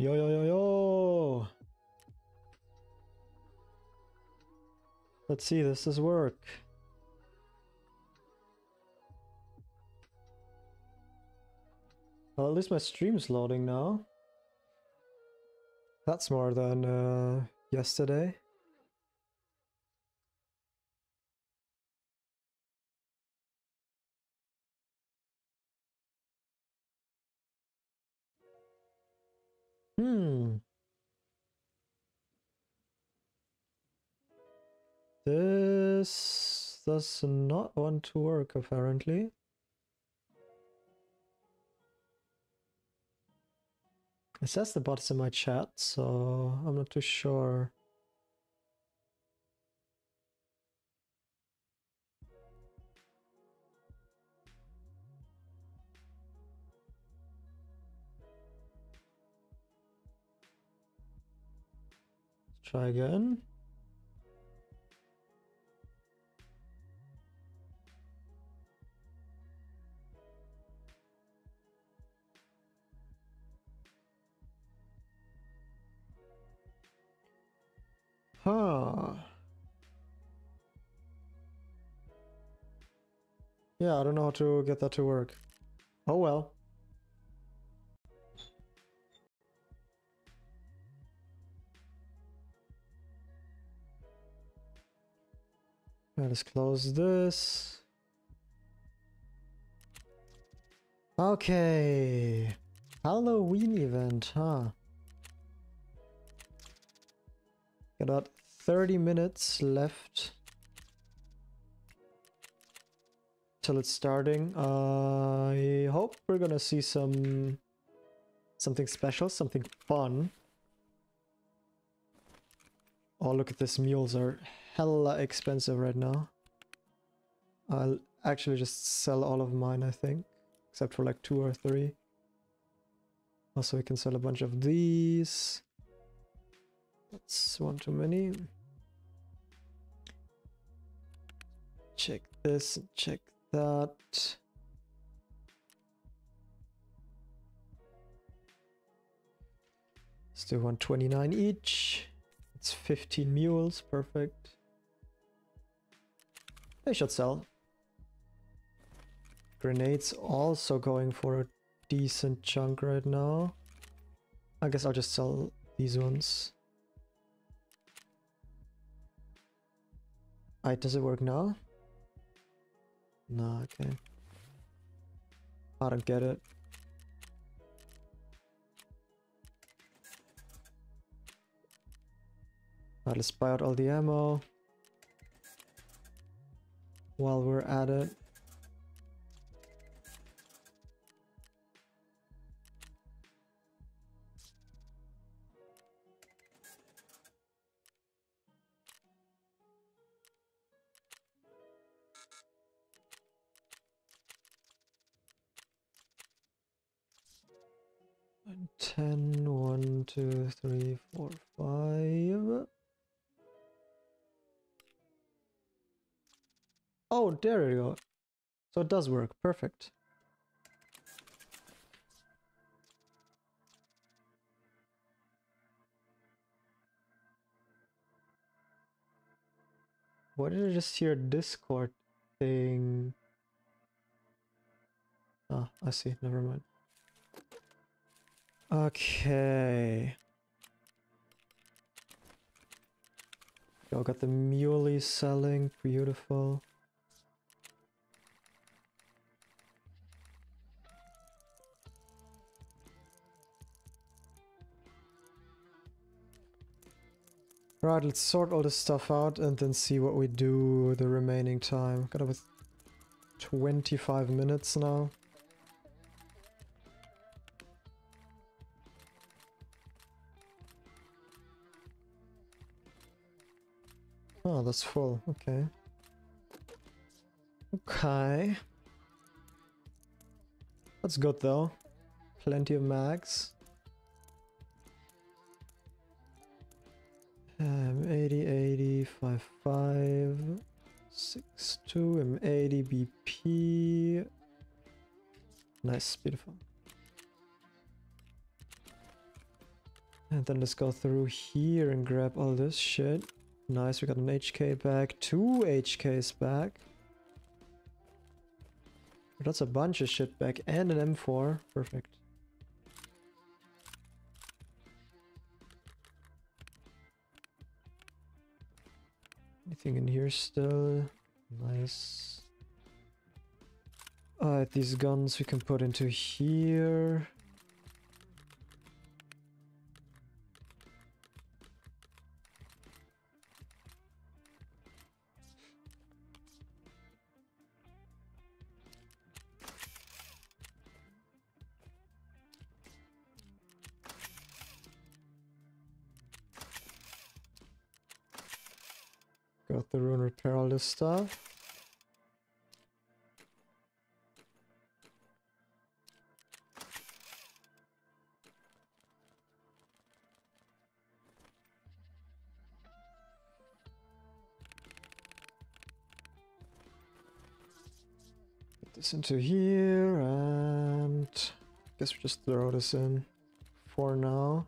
Yo, yo, yo, yo! Let's see, this does work. Well, at least my stream's loading now. That's more than yesterday. This does not want to work, apparently. It says the bot is in my chat, so I'm not too sure. Let's try again. Huh. Yeah, I don't know how to get that to work. Oh well. Let's close this. Okay. Halloween event, huh? Got that. 30 minutes left till it's starting. I hope we're gonna see something special, something fun. Oh, look at this. Mules are hella expensive right now. I'll actually just sell all of mine, I think, except for like 2 or 3. Also, we can sell a bunch of these. That's one too many. Check this, check that. Let's do 129 each. It's 15 mules, perfect. They should sell. Grenades also going for a decent chunk right now. I guess I'll just sell these ones. Alright, does it work now? No, okay. I don't get it. Alright, let's buy out all the ammo while we're at it. Oh, there we go. So it does work. Perfect. What did I just hear? Discord thing. Ah, I see. Never mind. Okay. Yo, got the muley selling. Beautiful. Right, let's sort all this stuff out and then see what we do the remaining time. Got up with 25 minutes now. Oh, that's full. Okay. Okay. That's good though. Plenty of mags. 80, 80, 55, 62, 80 BP. Nice, beautiful. And then let's go through here and grab all this shit. Nice, we got an HK back, 2 HKs back. That's a bunch of shit back and an M4. Perfect. Anything in here still? Nice. Alright, these guns we can put into here. Got the rune repair, all this stuff. Get this into here, and I guess we just throw this in for now.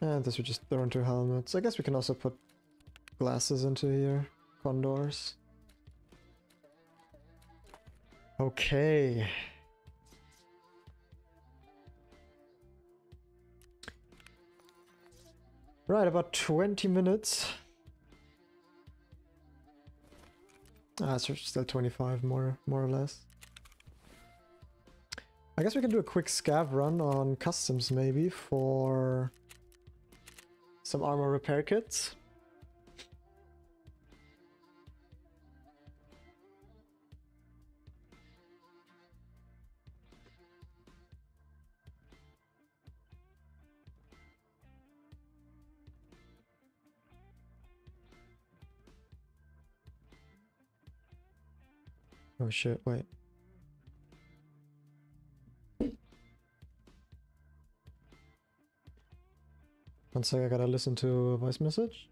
And this we just throw into helmets. I guess we can also put glasses into here. Condors. Okay. Right, about 20 minutes. Ah, so still 25 more or less. I guess we can do a quick scav run on customs maybe for some armor repair kits. Oh shit, wait. One sec, I gotta listen to a voice message.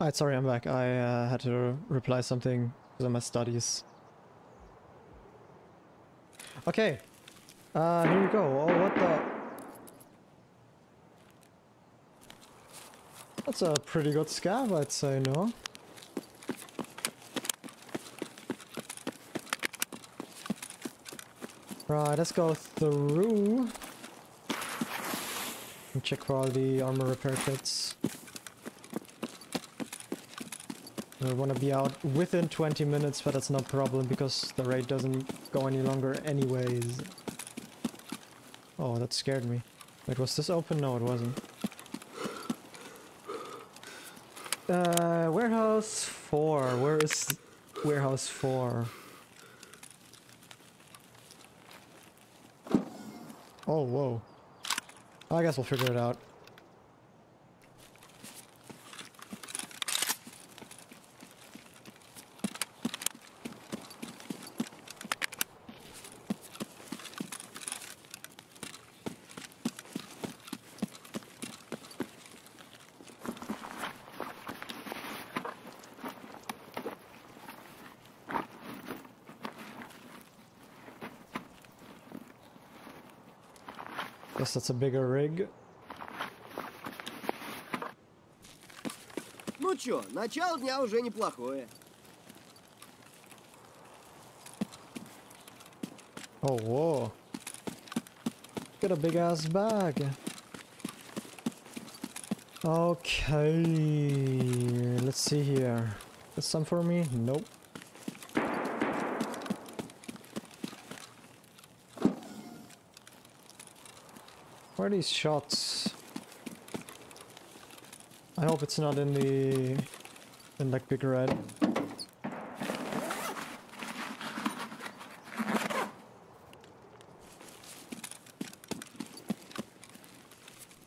Alright, sorry, I'm back. I had to reply something on my studies. Okay. Here we go. Oh, what the... That's a pretty good scav, I'd say, no? Right, let's go through. And check for all the armor repair kits. I want to be out within 20 minutes, but that's no problem because the raid doesn't go any longer anyways. Oh, that scared me. Wait, was this open? No, it wasn't. Warehouse 4. Where is Warehouse 4? Oh, whoa. I guess we'll figure it out. Guess that's a bigger rig. Ну чё, начало дня уже неплохое. Oh, whoa. Got a big ass bag. Okay, let's see here. Is some for me? Nope. Where are these shots? I hope it's not in the... in like big red.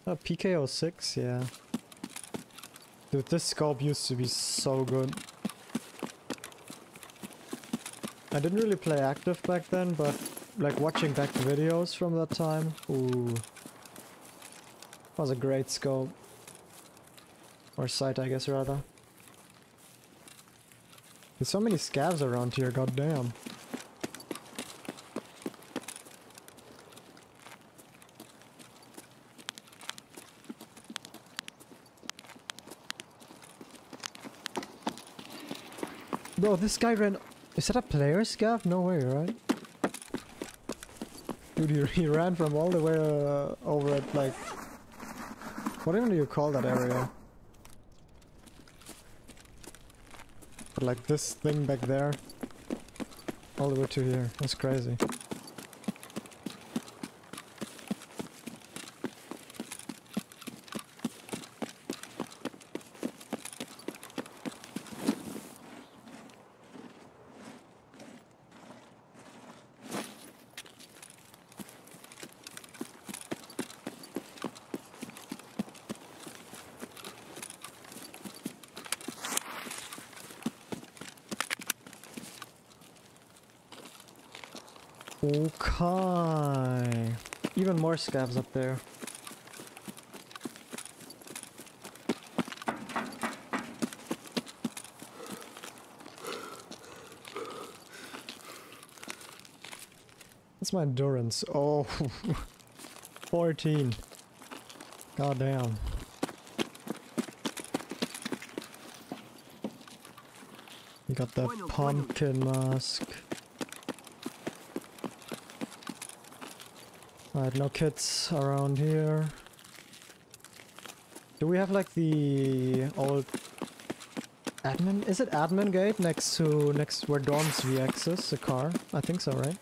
Oh, PK06, yeah. Dude, this scope used to be so good. I didn't really play active back then, but like watching back videos from that time, ooh. That was a great scope. Or sight, I guess, rather. There's so many scavs around here, goddamn. Bro, this guy ran... Is that a player scav? No way, right? Dude, he ran from all the way over at, like... What even do you call that area? But like this thing back there, all the way to here. That's crazy. Okay. Even more scavs up there. What's my endurance? Oh, 14. God damn. You got that pumpkin mask. Alright, no kits around here. Do we have like the old admin? Is it admin gate next to where Dorm's VX is? The car? I think so, right?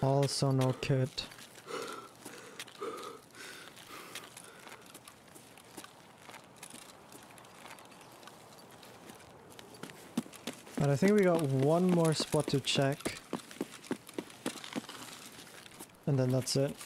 Also no kit. But I think we got one more spot to check. And then that's it.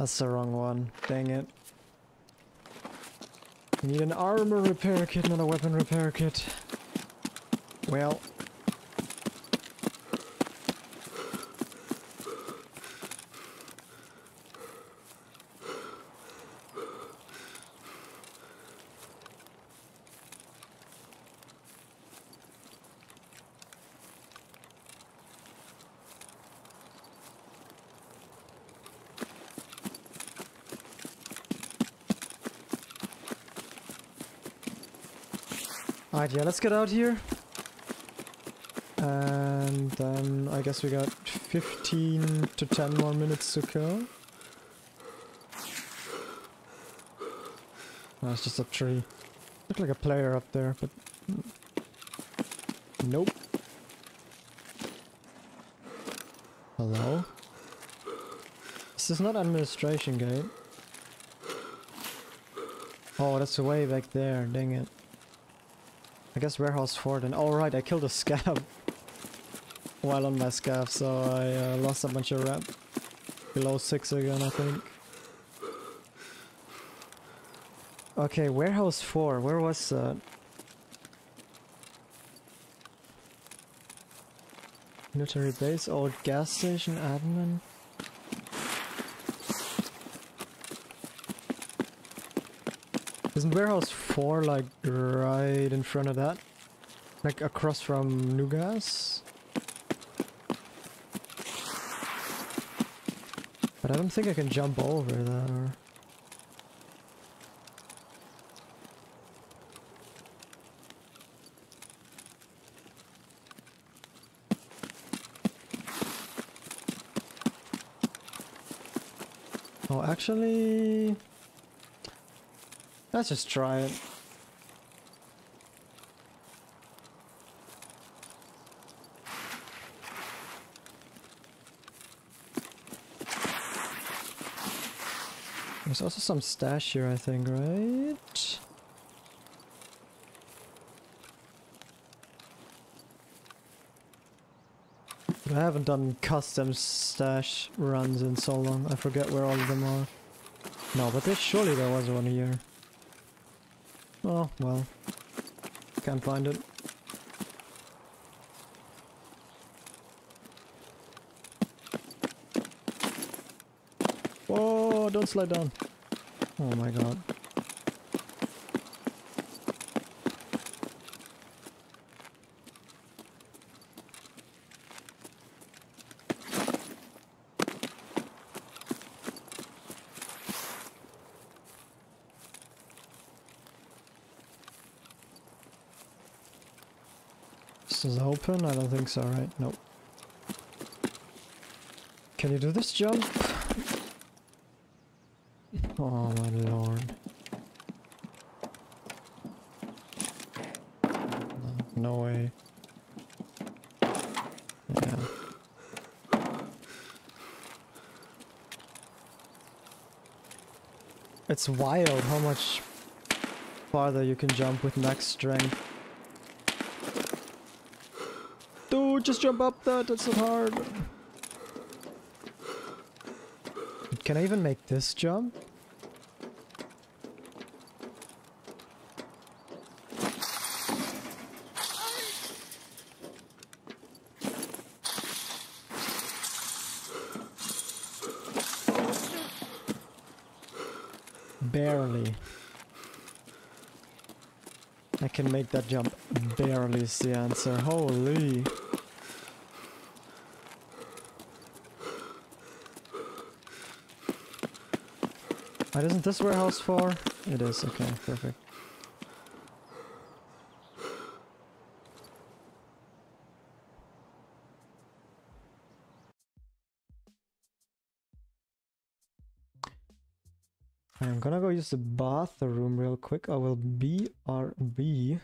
That's the wrong one. Dang it. We need an armor repair kit, not a weapon repair kit. Well. Alright, yeah, let's get out here. And then I guess we got 15 to 10 more minutes to go. Oh, it's just a tree. Looked like a player up there, but... Nope. Hello? This is not administration gate. Oh, that's way back there, dang it. I guess warehouse 4 then. Oh right, I killed a scab while on my scab, so I lost a bunch of rep. Below 6 again, I think. Okay, warehouse 4, where was that? Military base, old gas station, admin. Isn't warehouse 4 like right in front of that? Like across from Nugas? But I don't think I can jump over that or... Oh, actually... Let's just try it. There's also some stash here, I think, right? I haven't done custom stash runs in so long. I forget where all of them are. No, but surely there was one here. Oh, well. Can't find it. Whoa, don't slide down. Oh my god. Is open? I don't think so, right? Nope. Can you do this jump? Oh my lord. No way. Yeah. It's wild how much farther you can jump with max strength. Just jump up that, that's not hard. Can I even make this jump? Barely. I can make that jump. Barely is the answer. Holy. Isn't this warehouse 4? It is, okay, perfect. I'm gonna go use the bathroom real quick. I will BRB.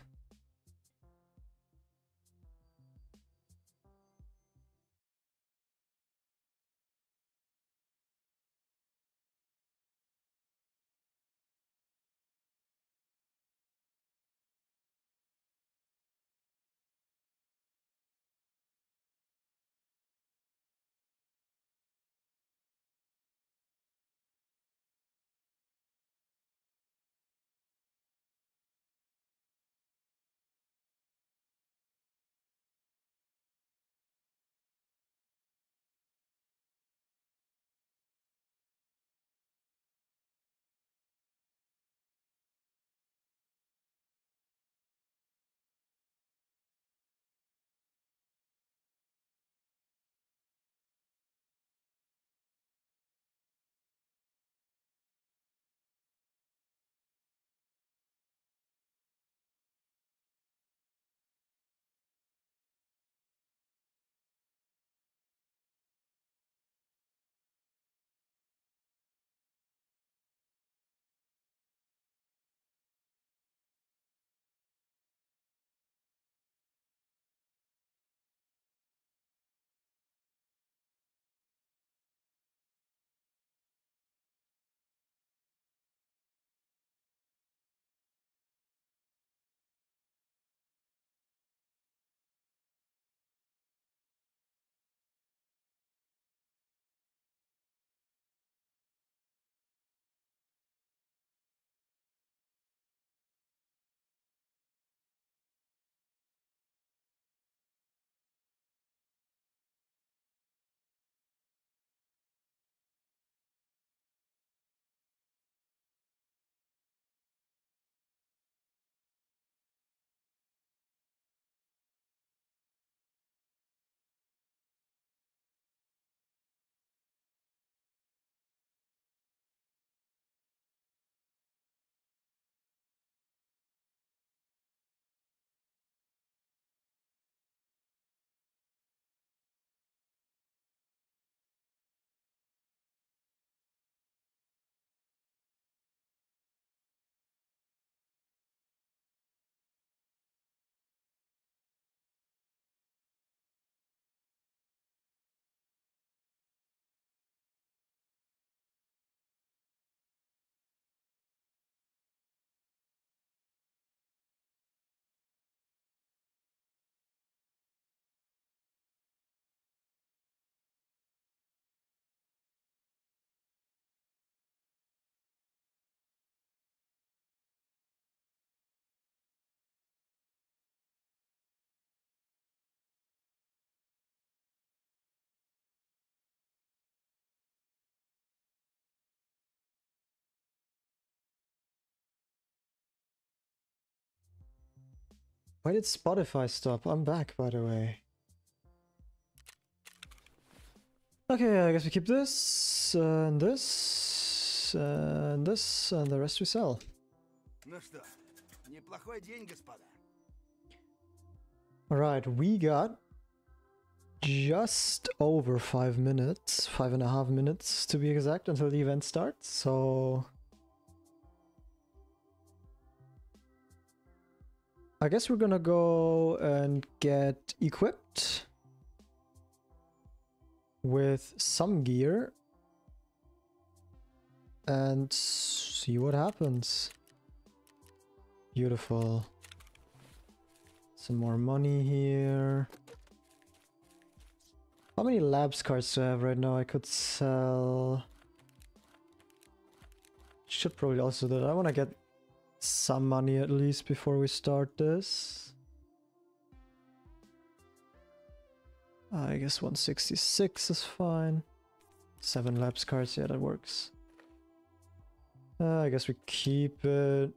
Why did Spotify stop? I'm back, by the way. Okay, I guess we keep this, and this, and this, and the rest we sell. Alright, we got just over 5 minutes, 5.5 minutes to be exact, until the event starts, so... I guess we're gonna go and get equipped with some gear and see what happens. Beautiful. Some more money here. How many labs cards do I have right now? I could sell... Should probably also do that. I want to get some money at least before we start this. I guess 166 is fine. 7 labs cards, yeah, that works. I guess we keep it.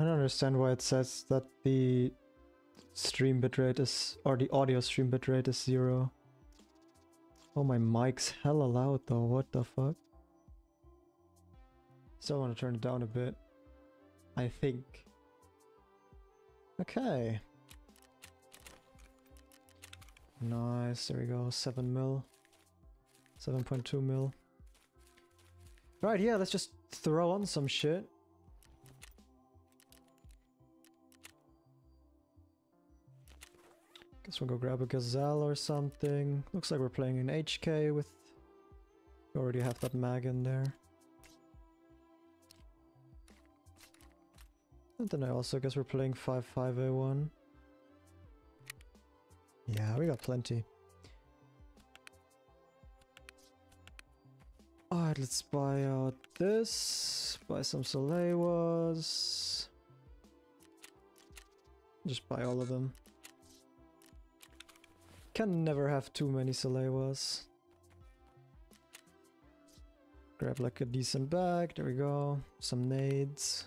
I don't understand why it says that the stream bitrate is, or the audio stream bitrate is 0. Oh, my mic's hella loud though, what the fuck? Still want to turn it down a bit, I think. Okay. Nice, there we go, 7 mil. 7.2 mil. Right, yeah, let's just throw on some shit. Guess we'll go grab a gazelle or something. Looks like we're playing in HK with... We already have that mag in there. And then I also guess we're playing 5.5A1. Yeah, we got plenty. Alright, let's buy out this. Buy some Solewas. Just buy all of them. Can never have too many Solewas. Grab like a decent bag, there we go. Some nades.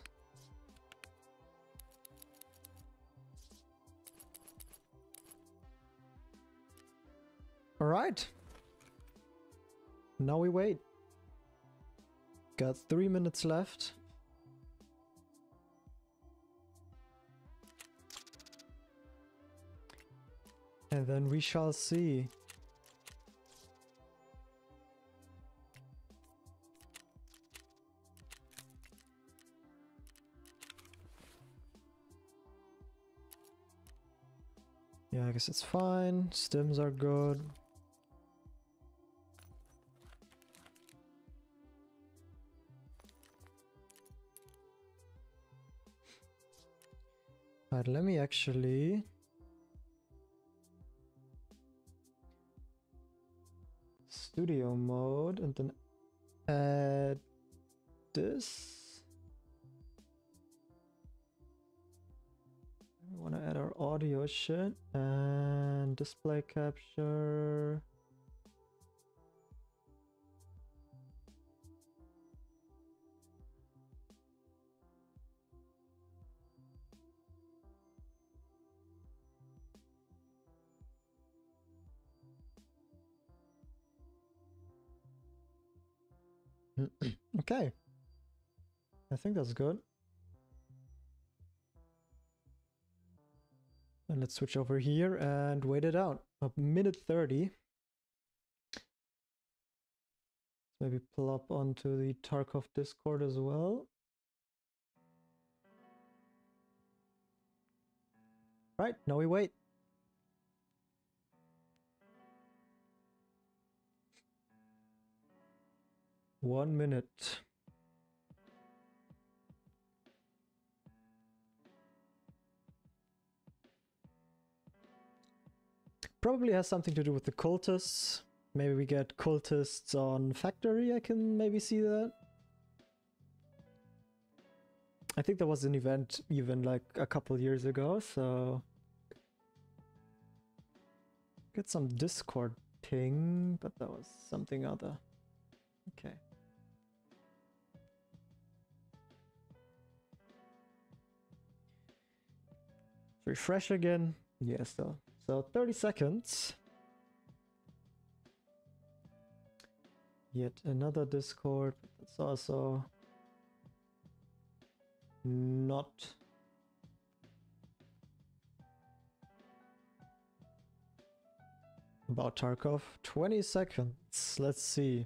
Alright. Now we wait. Got 3 minutes left. And then we shall see. Yeah, I guess it's fine. Stims are good. Alright, let me actually... Studio mode and then add this. We want to add our audio shit and display capture. Okay, I think that's good. And let's switch over here and wait it out. A minute 30. Maybe plop onto the Tarkov Discord as well. Right, now we wait. One minute. Probably has something to do with the cultists. Maybe we get cultists on Factory, I can maybe see that. I think there was an event even like a couple years ago, so... Get some Discord ping, but that was something other. Okay. Refresh again. Yeah, so 30 seconds. Yet another Discord. That's also not about Tarkov. 20 seconds. Let's see.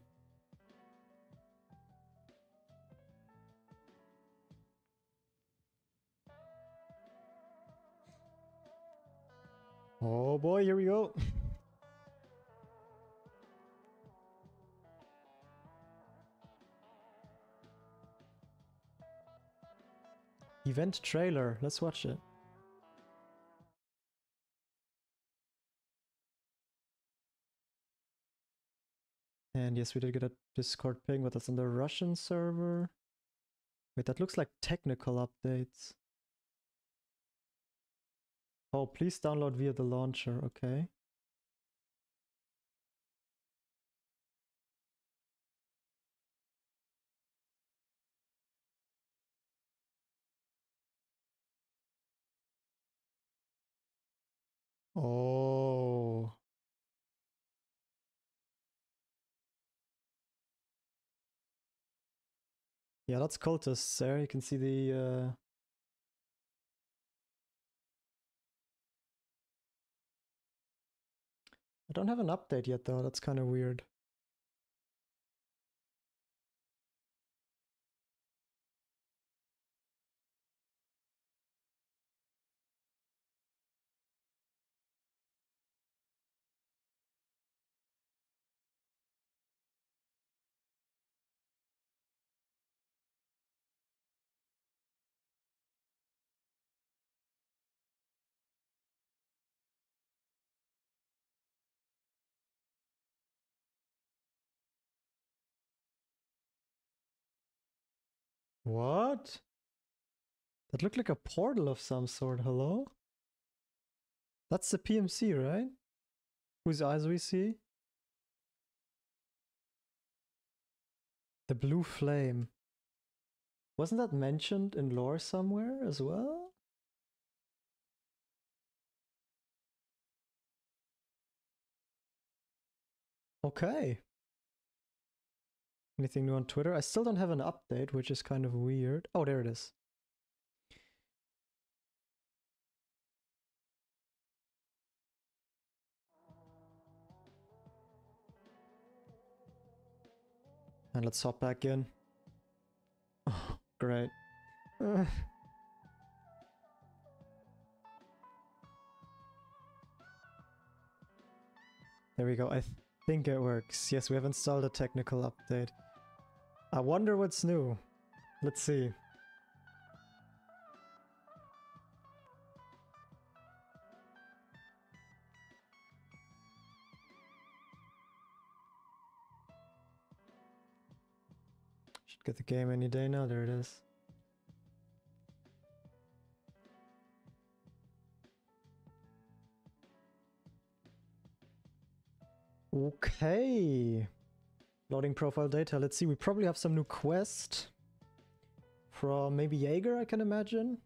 Oh boy, here we go. Event trailer. Let's watch it. And yes, we did get a Discord ping, but that's on the Russian server. Wait, that looks like technical updates. Oh, please download via the launcher, okay. Oh. Yeah, that's cultists there. You can see the... I don't have an update yet though, that's kind of weird. What? That looked like a portal of some sort, hello? That's the PMC, right? Whose eyes we see? The blue flame. Wasn't that mentioned in lore somewhere as well? Okay. Anything new on Twitter? I still don't have an update, which is kind of weird. Oh, there it is. And let's hop back in. Oh, great. There we go. I think it works. Yes, we have installed a technical update. I wonder what's new. Let's see. Should get the game any day now. There it is. Okay. Loading profile data, let's see, we probably have some new quest from maybe Jaeger, I can imagine.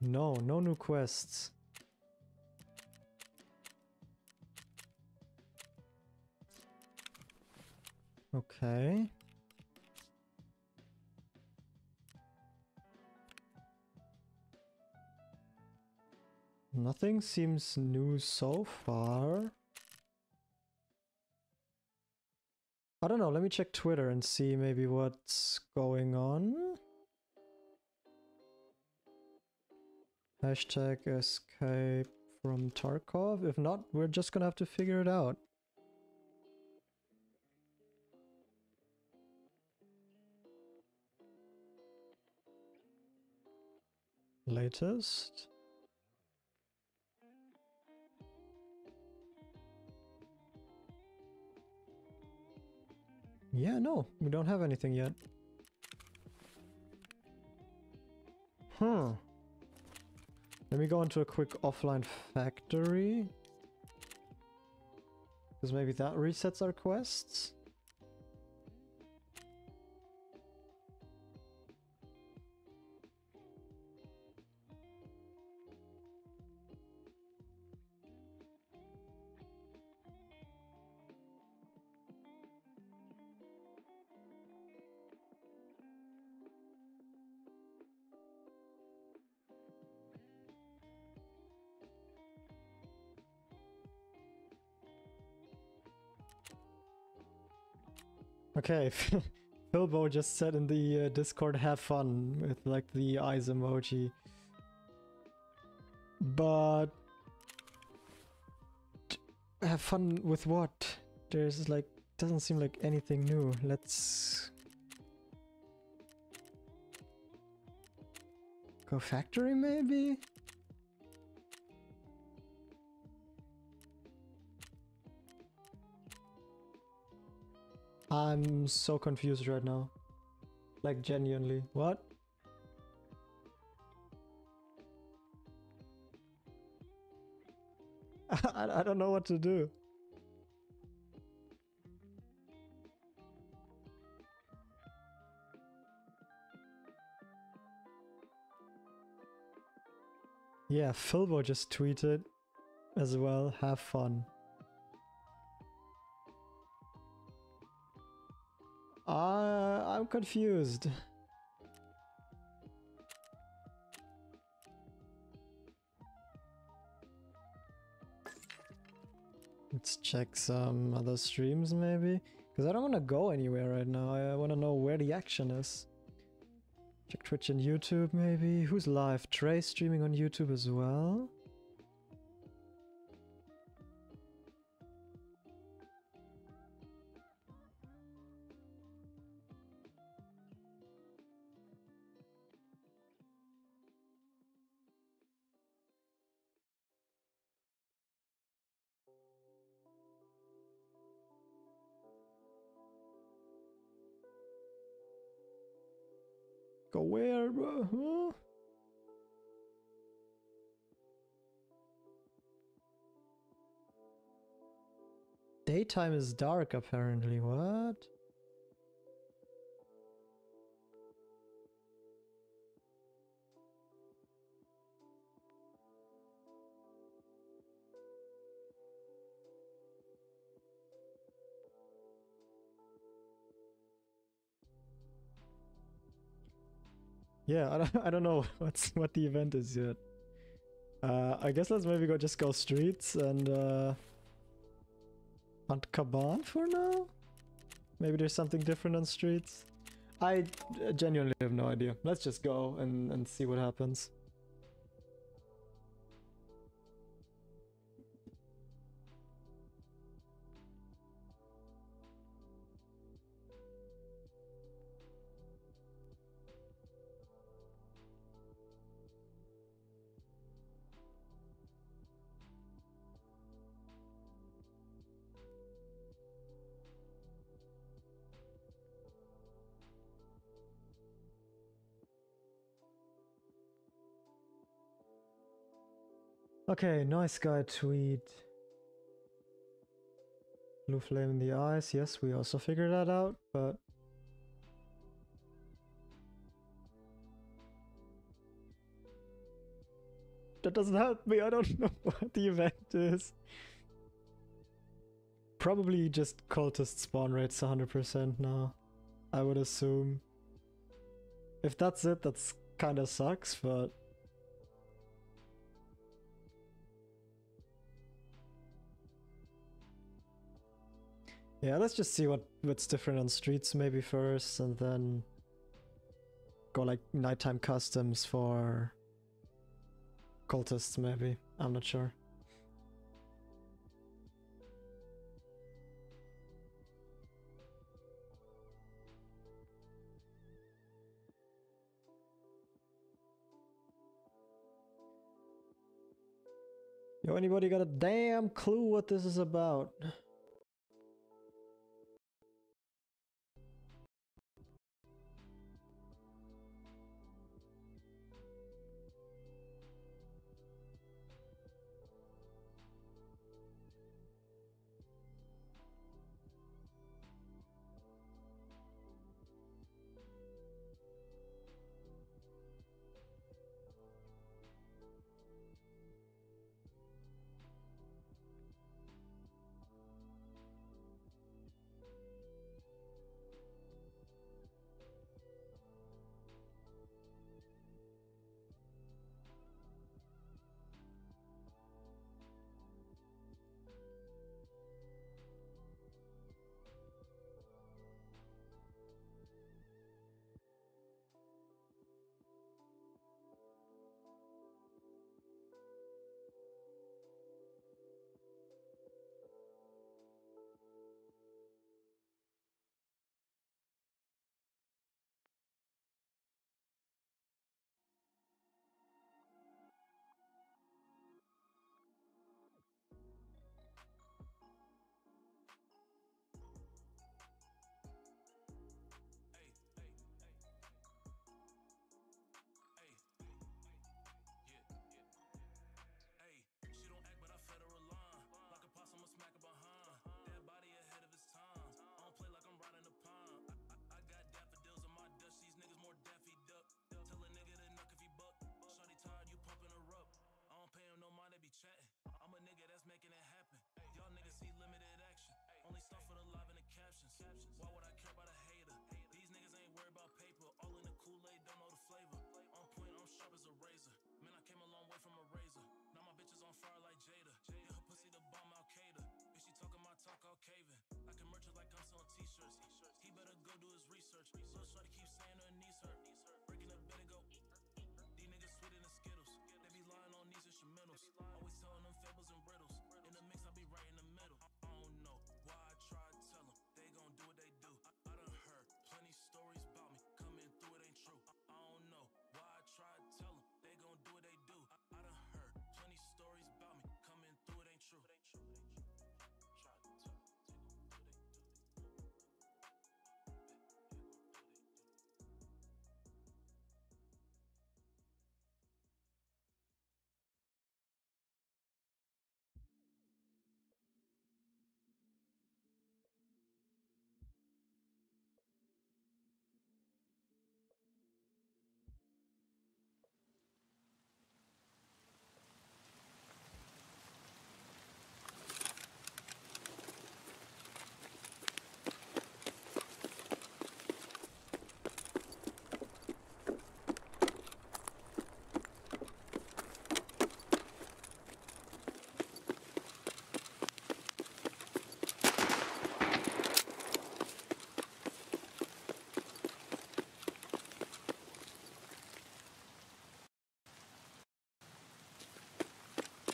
No, no new quests. Okay. Nothing seems new so far. I don't know, let me check Twitter and see maybe what's going on. Hashtag Escape from Tarkov. If not, we're just gonna have to figure it out. Latest. Yeah, no, we don't have anything yet. Huh. Let me go into a quick offline factory. Because maybe that resets our quests. Okay, Bilbo just said in the Discord, have fun, with like the eyes emoji. But... have fun with what? There's like, doesn't seem like anything new. Let's... go factory maybe? I'm so confused right now, like genuinely. What? I don't know what to do. Yeah, Philbo just tweeted as well, have fun. I'm confused. Let's check some other streams maybe, because I don't want to go anywhere right now. I want to know where the action is. Check Twitch and YouTube maybe. Who's live? Trey streaming on YouTube as well. Go where, bro? Huh? Daytime is dark apparently, what? Yeah, I don't know what the event is yet. I guess let's maybe just go streets and hunt Kaban for now. Maybe there's something different on streets. I genuinely have no idea. Let's just go and see what happens. Okay, nice guy tweet. Blue flame in the eyes. Yes, we also figured that out, but... that doesn't help me. I don't know what the event is. Probably just cultist spawn rates 100% now, I would assume. If that's it, that's kinda sucks, but... yeah, let's just see what's different on streets maybe first, and then go like nighttime customs for cultists maybe. I'm not sure. Yo, anybody got a damn clue what this is about? Why would I care about a hater? These niggas ain't worried about paper. All in the Kool-Aid, don't know the flavor. On point, I'm sharp as a razor. Man, I came a long way from a razor. Now my bitch is on fire like Jada. Yeah, her pussy the bomb, Al Qaeda. Bitch, she talking my talk, I'll cave in. I can merch her like I'm selling t-shirts. He better go do his research. Little shorty keep saying her knees hurt. Breaking up bed and go. These niggas sweeter than Skittles. They be lying on these instrumentals. Always telling them fables and riddles. In the mix, I be right in the middle. I don't know why I try to tell them. They gon' do what they do. I done heard plenty stories about me. Coming through it ain't true. I don't know why I try to tell them. They gon' do what they do. I done heard plenty stories about me. Coming through it ain't true. It ain't true. It ain't true. Try to tell them.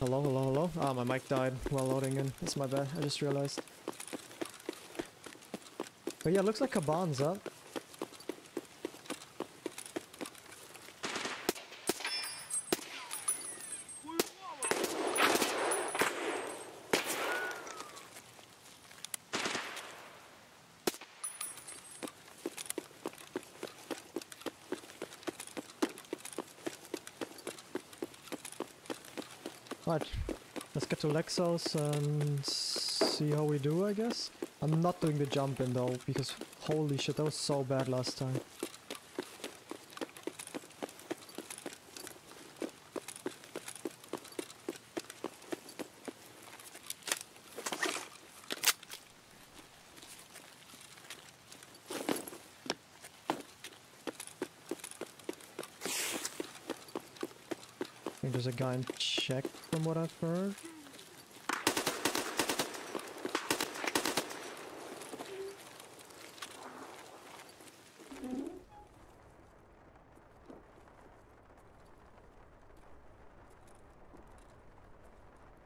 Hello, hello, hello. Ah, my mic died while loading in. That's my bad. I just realized. But yeah, it looks like Kaban's up. Right, let's get to Lexos and see how we do, I guess. I'm not doing the jump in though, because holy shit, that was so bad last time. I think there's a guy in check. From what I've heard.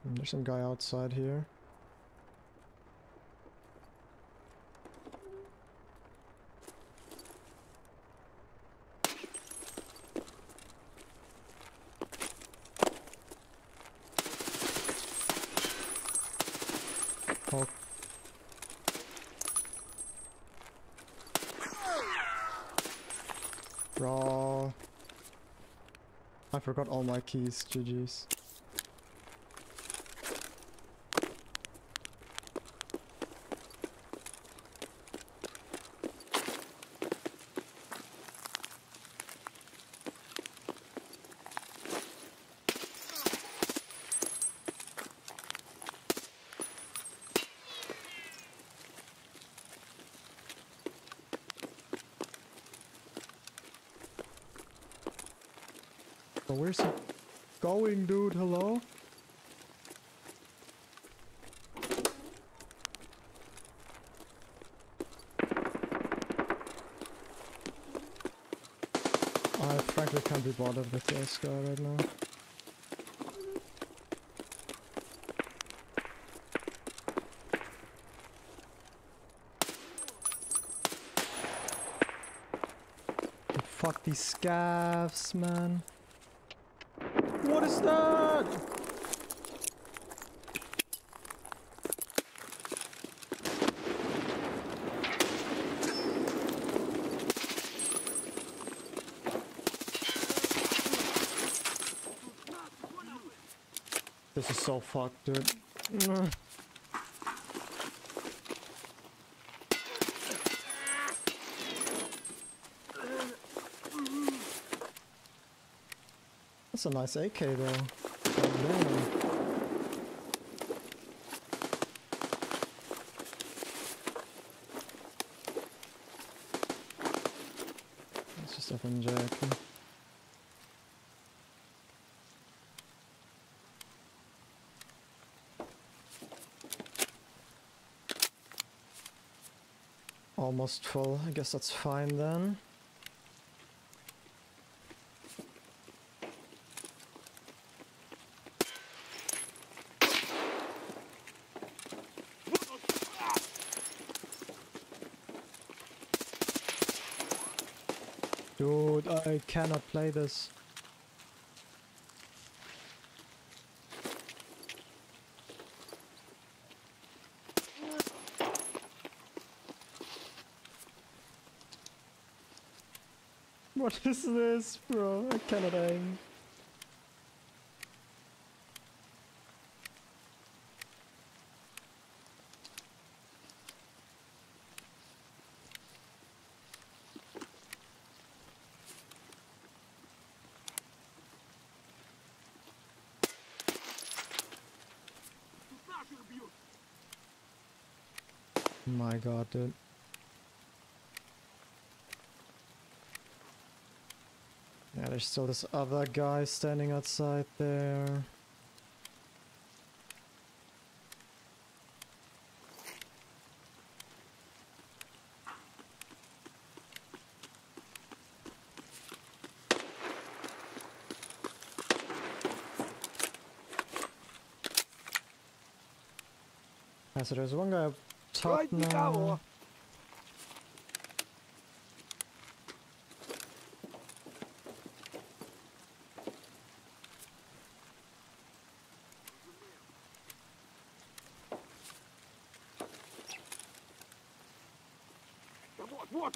And there's some guy outside here. I forgot all my keys, GG's. Where's he going, dude? Hello? I frankly can't be bothered with this guy right now. But fuck these scavs, man. What is that? This is so fucked, dude. That's a nice AK though. Oh, co tam dzieje. Almost full. I guess that's fine then. Dude, I cannot play this. What is this, bro? I cannot aim. My God, dude. Yeah, there's still this other guy standing outside there. Yeah, so there's one guy up top now. What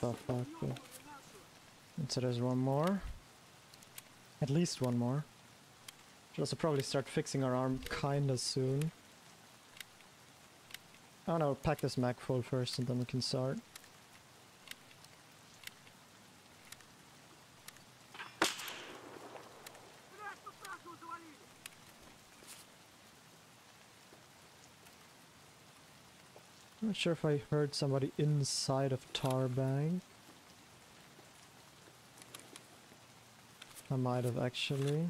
the fuck? And so there's one more. At least one more. Should also probably start fixing our arm kinda soon. Oh no, pack this mag full first and then we can start. I'm not sure if I heard somebody inside of Tar Bank. I might have actually.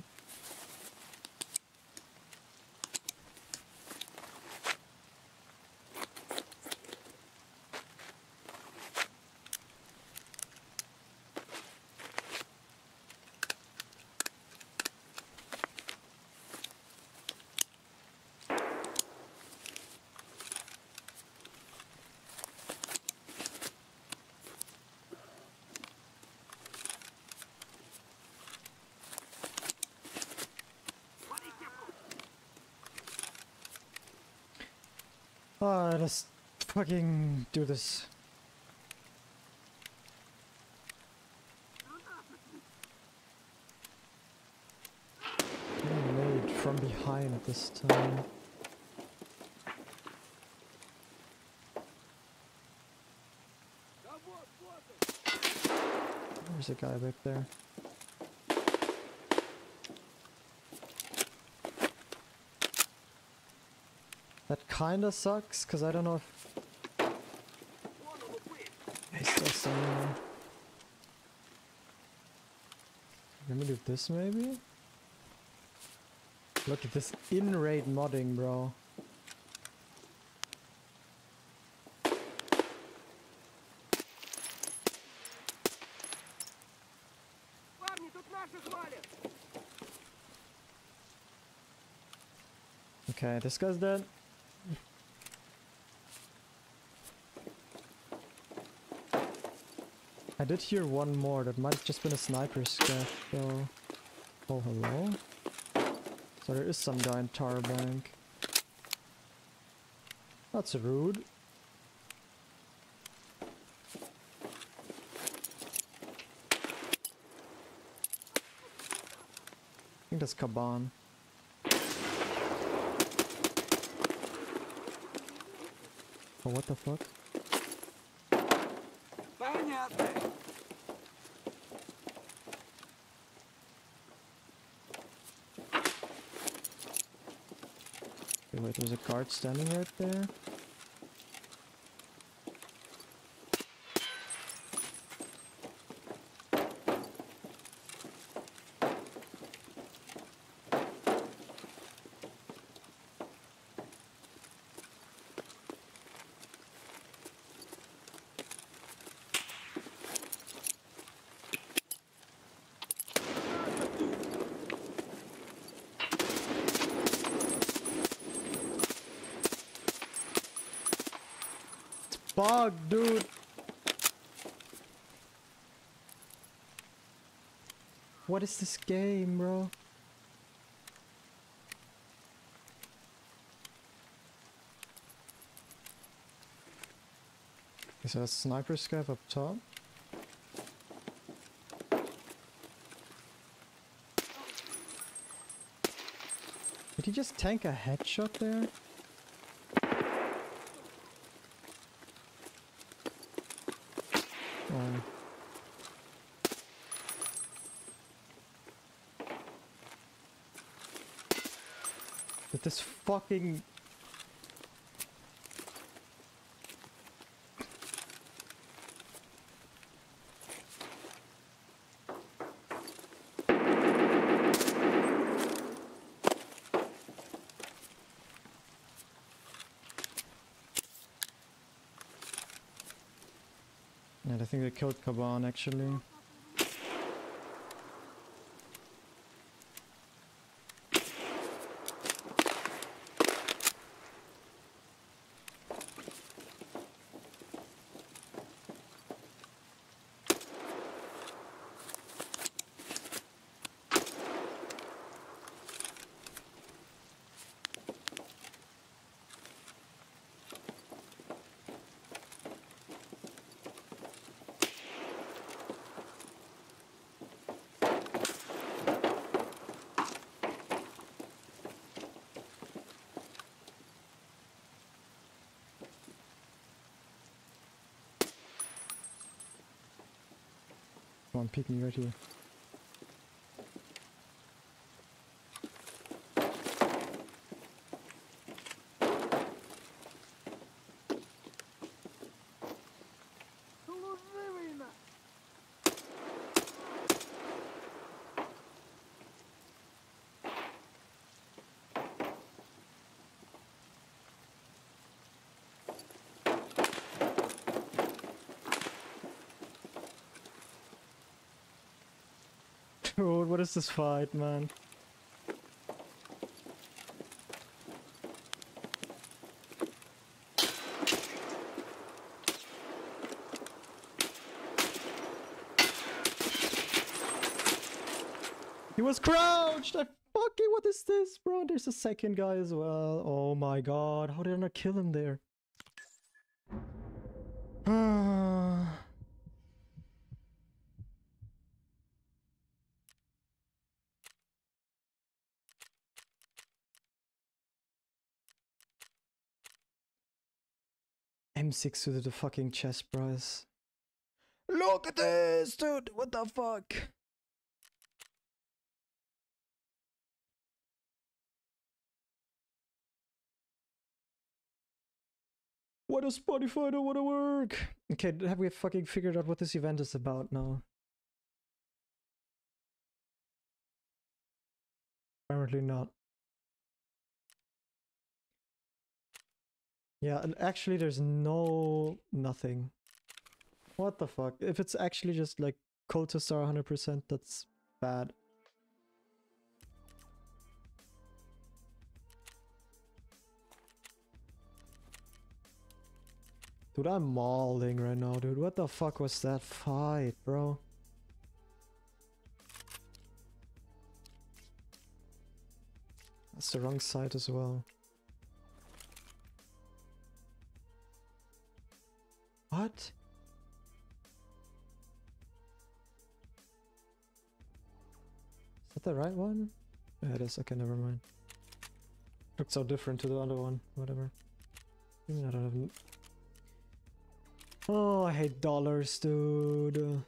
Let's fucking do this. Getting made from behind at this time. There's a guy back there. That kinda sucks, cause I don't know if... He's still standing there. Let me do this maybe? Look at this in-raid modding, bro. Okay, this guy's dead. I did hear one more, that might have just been a sniper scav though. Oh, hello? So there is some guy in Tar Bank. That's rude. I think that's Kaban. Careful, what the fuck? Понятно. Okay, wait, there's a guard standing right there. Fuck, dude. What is this game, bro? Is that a sniper scope up top? Did he just tank a headshot there? With this fucking... I think they killed Kaban actually. One peek me right here. Dude, what is this fight, man? He was crouched! I fucking, what is this, bro? There's a second guy as well. Oh my god, how did I not kill him there? M6 to the fucking chest, bros. Look at this, dude! What the fuck? Why does Spotify don't wanna work? Okay, have we fucking figured out what this event is about now? Apparently not. Yeah, and actually there's nothing. What the fuck? If it's actually just like code to star 100%, that's bad. Dude, I'm mauling right now, dude. What the fuck was that fight, bro? That's the wrong side as well. What? Is that the right one? Yeah, it is. Okay, never mind. Looks so different to the other one. Whatever. I don't have Oh, I hate dollars, dude.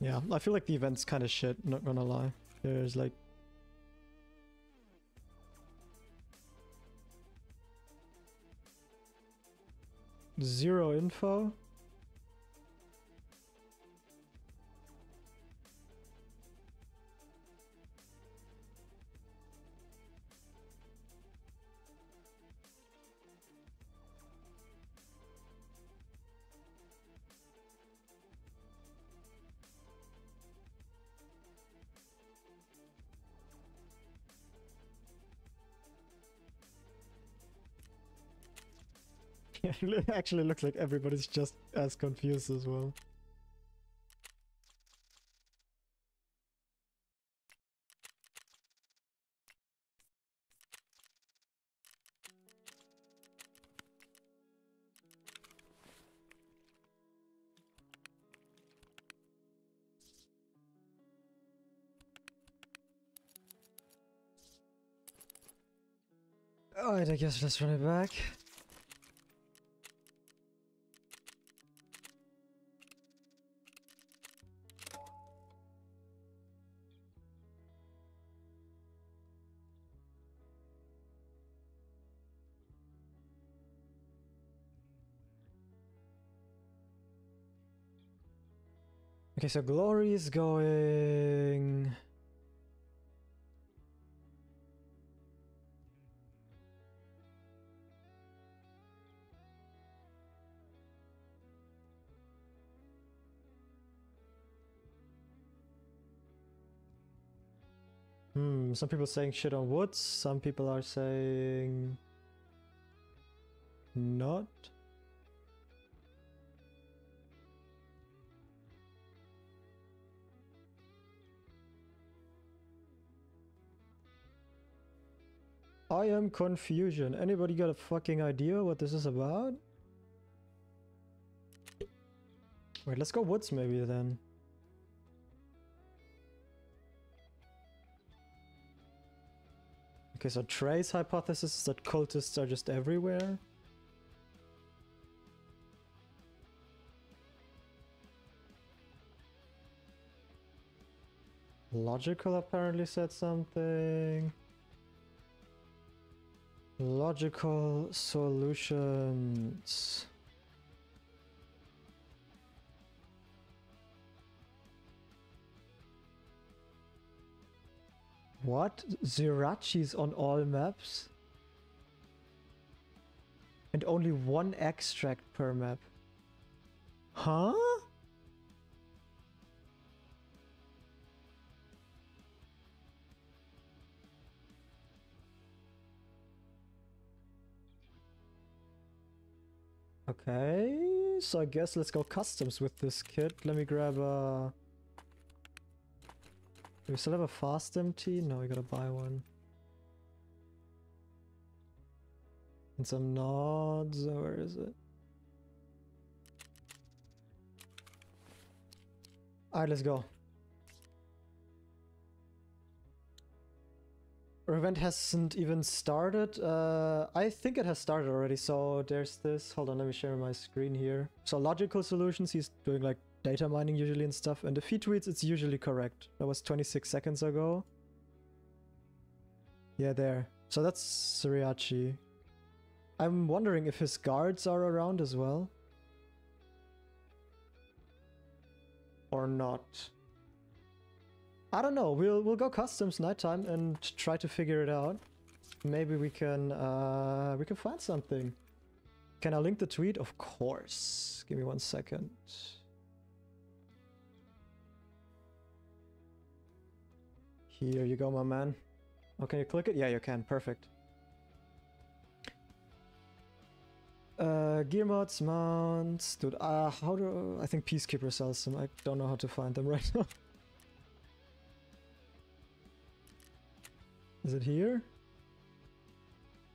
Yeah, I feel like the event's kind of shit, not gonna lie. There's like... zero info. It actually looks like everybody's just as confused as well. Alright, I guess let's run it back. Okay, so Glory is going... some people saying shit on Woods, some people are saying... not. I am confusion. Anybody got a fucking idea what this is about? Wait, let's go Woods maybe then. Okay, so Trey's hypothesis is that cultists are just everywhere. Logical apparently said something. Logical Solutions. What? Zryachiys on all maps? And only one extract per map. Huh? Okay, so I guess let's go customs with this kit. Let me grab a... do we still have a fast empty? No, we gotta buy one. And some nods, oh, where is it? Alright, let's go. Our event hasn't even started. I think it has started already, so there's this. Hold on, let me share my screen here. So Logical Solutions, he's doing like data mining usually and stuff, and if he tweets, it's usually correct. That was 26 seconds ago. Yeah, there. So that's Zryachiy. I'm wondering if his guards are around as well. Or not. I don't know, we'll go customs nighttime and try to figure it out. Maybe we can find something. Can I link the tweet? Of course. Give me 1 second. Here you go, my man. Oh, can you click it? Yeah, you can. Perfect. Gear mods, mounts, dude. How do I think Peacekeeper sells them? I don't know how to find them right now. Is it here?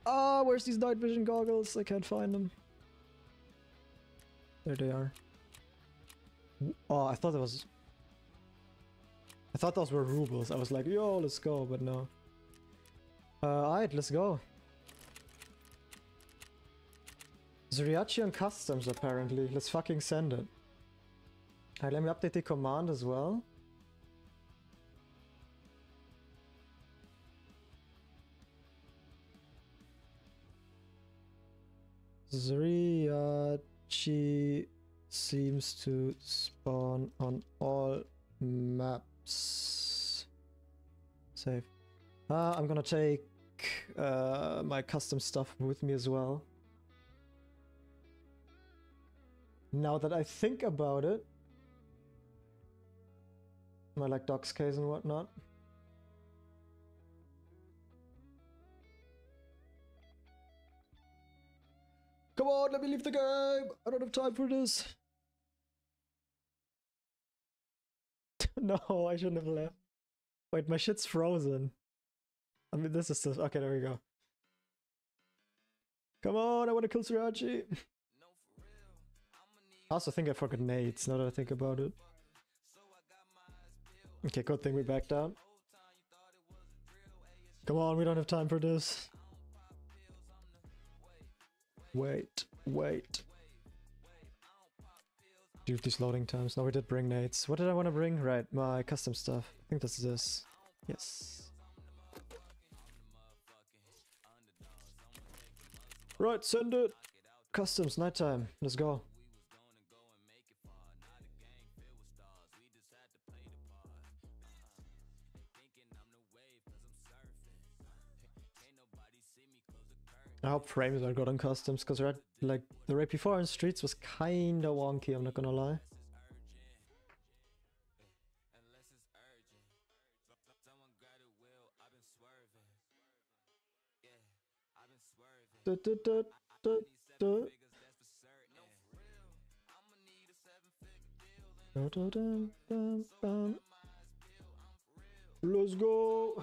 Oh, where's these night vision goggles? I can't find them. There they are. Oh, I thought that was... I thought those were rubles. I was like, yo, let's go, but no. Alright, let's go. Zryachiy on Customs, apparently. Let's fucking send it. Alright, let me update the command as well. Zryachiy seems to spawn on all maps. Save. I'm gonna take my custom stuff with me as well. Now that I think about it, my like docs case and whatnot. Come on, let me leave the game! I don't have time for this! No, I shouldn't have left. Wait, my shit's frozen. I mean, this is still... Okay, there we go. Come on, I want to kill Zryachiy! I also think I forgot nades, now that I think about it. Okay, good thing we backed out. Come on, we don't have time for this. Wait. Dude, these loading times. No, we did bring nades. What did I want to bring? Right, my custom stuff. I think this is this. Yes. Right, send it! Customs, nighttime. Let's go. I hope frames are good on Customs, because like the right before in Streets was kinda wonky, I'm not gonna lie. Let's go!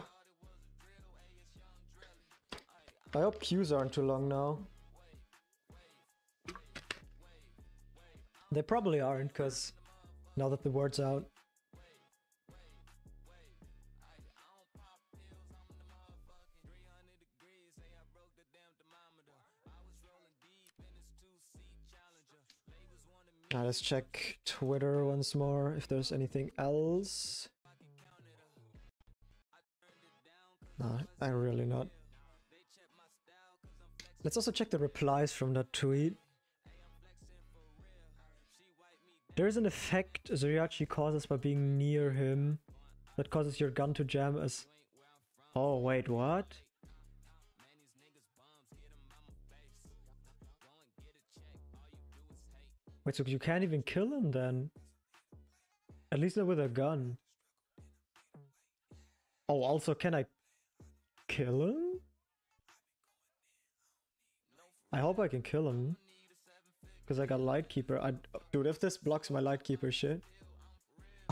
I hope queues aren't too long now. They probably aren't, because now that the word's out. Now let's check Twitter once more if there's anything else. No, I'm really not. Let's also check the replies from that tweet. There is an effect Zryachiy causes by being near him that causes your gun to jam as... Oh wait, what? Wait, so you can't even kill him then? At least not with a gun. Oh, also can I kill him? I hope I can kill him, because I got Lightkeeper. Dude, if this blocks my Lightkeeper shit,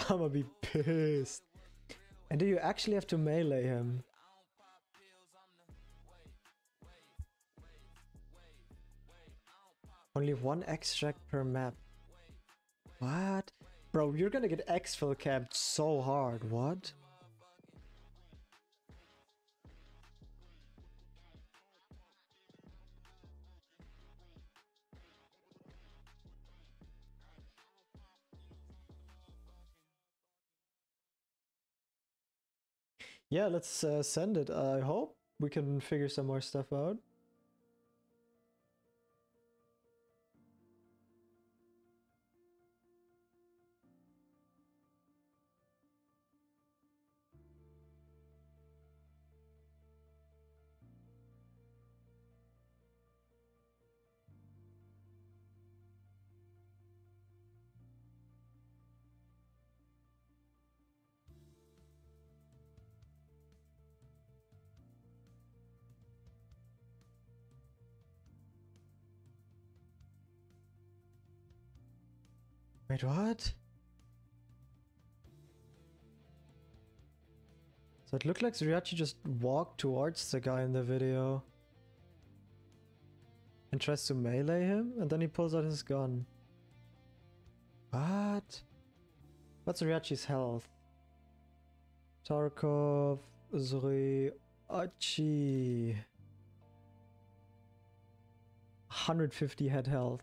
I'm gonna be pissed. And do you actually have to melee him? Only 1 extract per map. What? Bro, you're gonna get exfil capped so hard, what? Yeah, let's send it. I hope we can figure some more stuff out. Wait, what? So it looked like Zryachiy just walked towards the guy in the video and tries to melee him, and then he pulls out his gun. What? What's Zryachi's health? Tarkov, Zryachiy. 150 head health.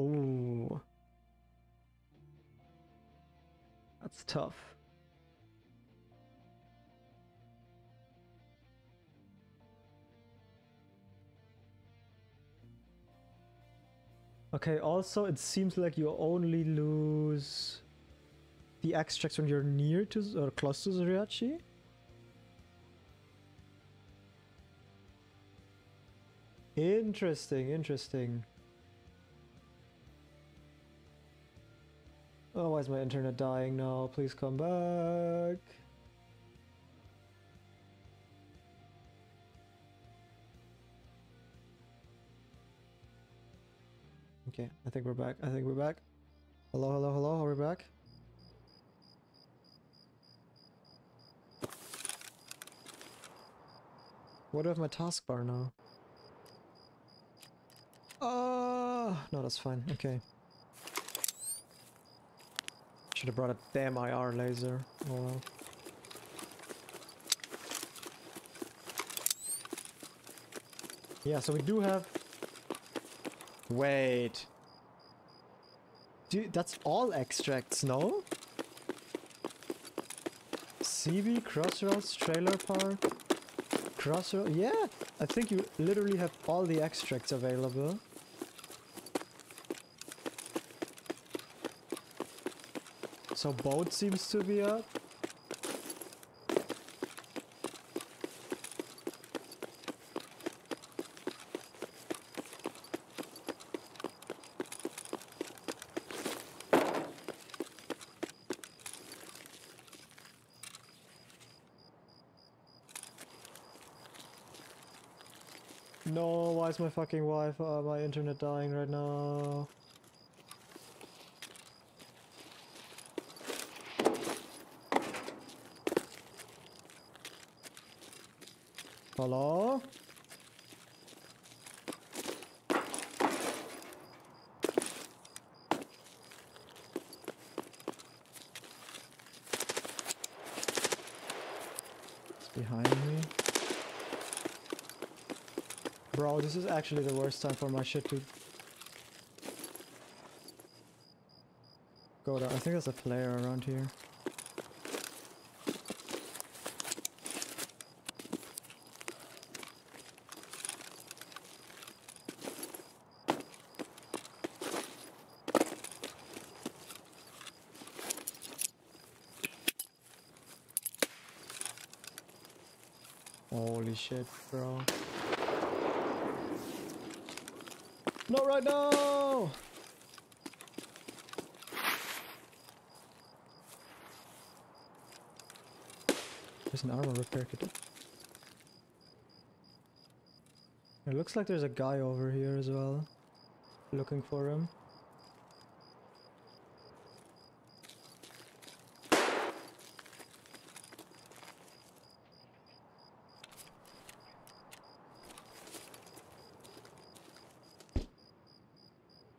Ooh. That's tough. Okay, also it seems like you only lose the extracts when you're near to or close to Zryachiy. Interesting, interesting. Oh, why is my internet dying now? Please come back. Okay, I think we're back. I think we're back. Hello, hello, hello. Are we back? What do I have my taskbar now? Oh, no, that's fine. Okay. Should have brought a damn IR laser. Oh, well. Yeah, so we do have... Wait. Dude, that's all extracts, no? CB, Crossroads, Trailer Park, Crossroads... Yeah! I think you literally have all the extracts available. So boat seems to be up. Why is my fucking Wi-Fi, my internet dying right now? Hello? It's behind me. Bro, this is actually the worst time for my shit to go down. I think there's a player around here. Holy shit, bro. Not right now! There's an armor repair kit. It looks like there's a guy over here as well. Looking for him.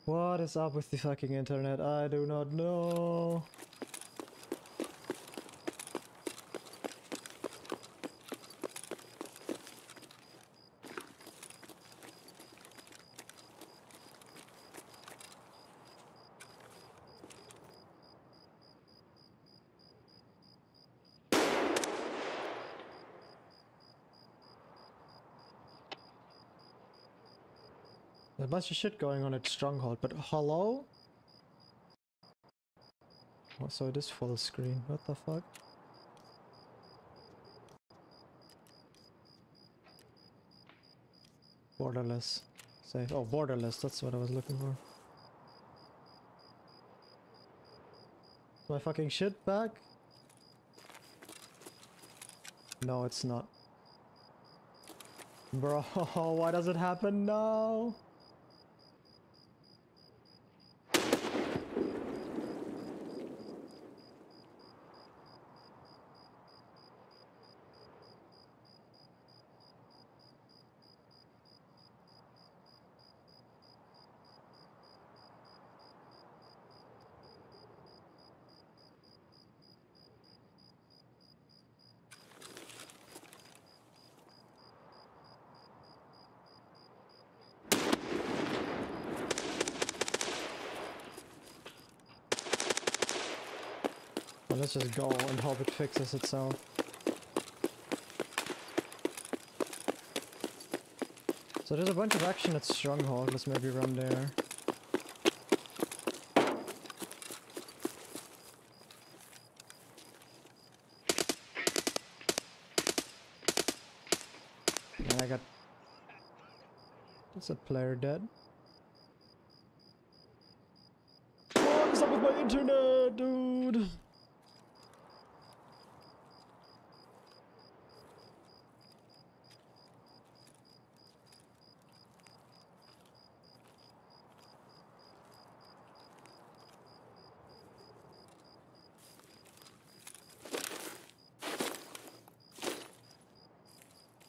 What is up with the fucking internet? I do not know. There's a bunch of shit going on at Stronghold, but hello? Oh, so it is full screen, what the fuck? Borderless. Save. Oh, borderless, that's what I was looking for. Is my fucking shit back? No, it's not. Bro, why does it happen now? Well, let's just go and hope it fixes itself. So there's a bunch of action at Stronghold, let's maybe run there. And I got... Is a player dead? What's up with my internet, dude?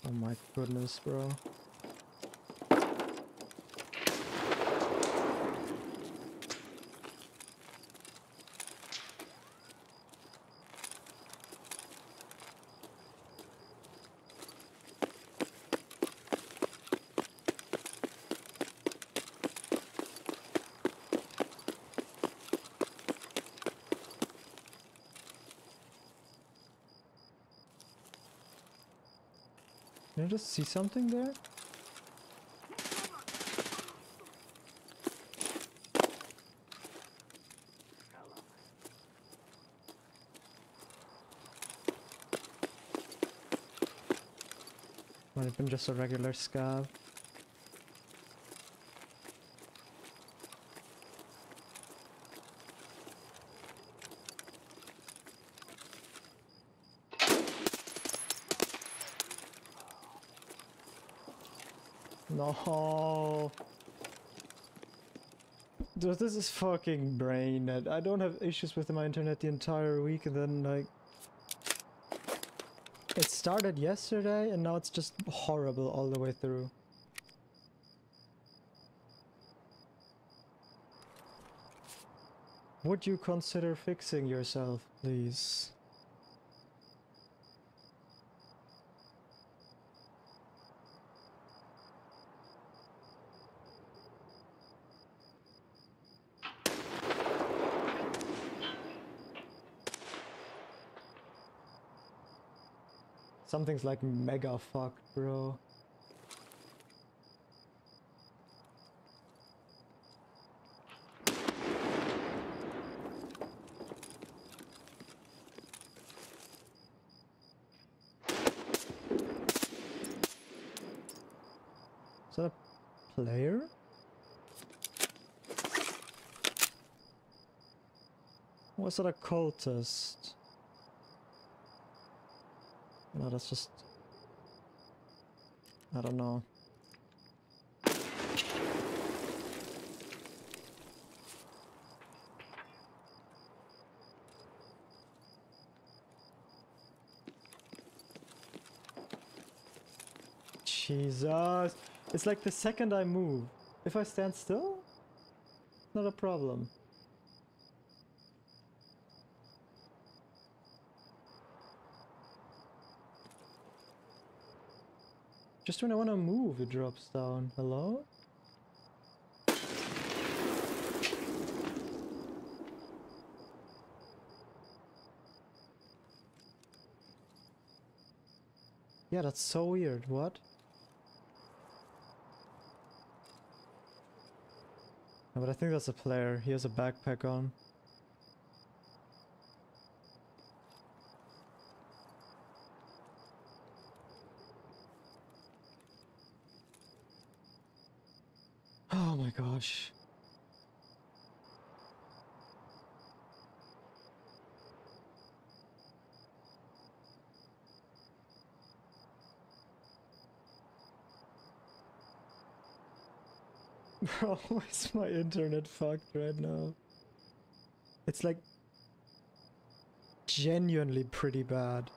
Oh my goodness, bro. Did I just see something there? Might have been just a regular scab. No, dude, this is fucking brain dead. I don't have issues with my internet the entire week, and then like it started yesterday, and now it's just horrible all the way through. Would you consider fixing yourself, please? Something's like mega fucked, bro. Is that a player? Was that a cultist? No, that's just... I don't know. Jesus! It's like the second I move. If I stand still, not a problem. Just when I want to move, it drops down. Hello? Yeah, that's so weird. What? No, but I think that's a player. He has a backpack on. Gosh. Bro, is my internet fucked right now? It's like genuinely pretty bad.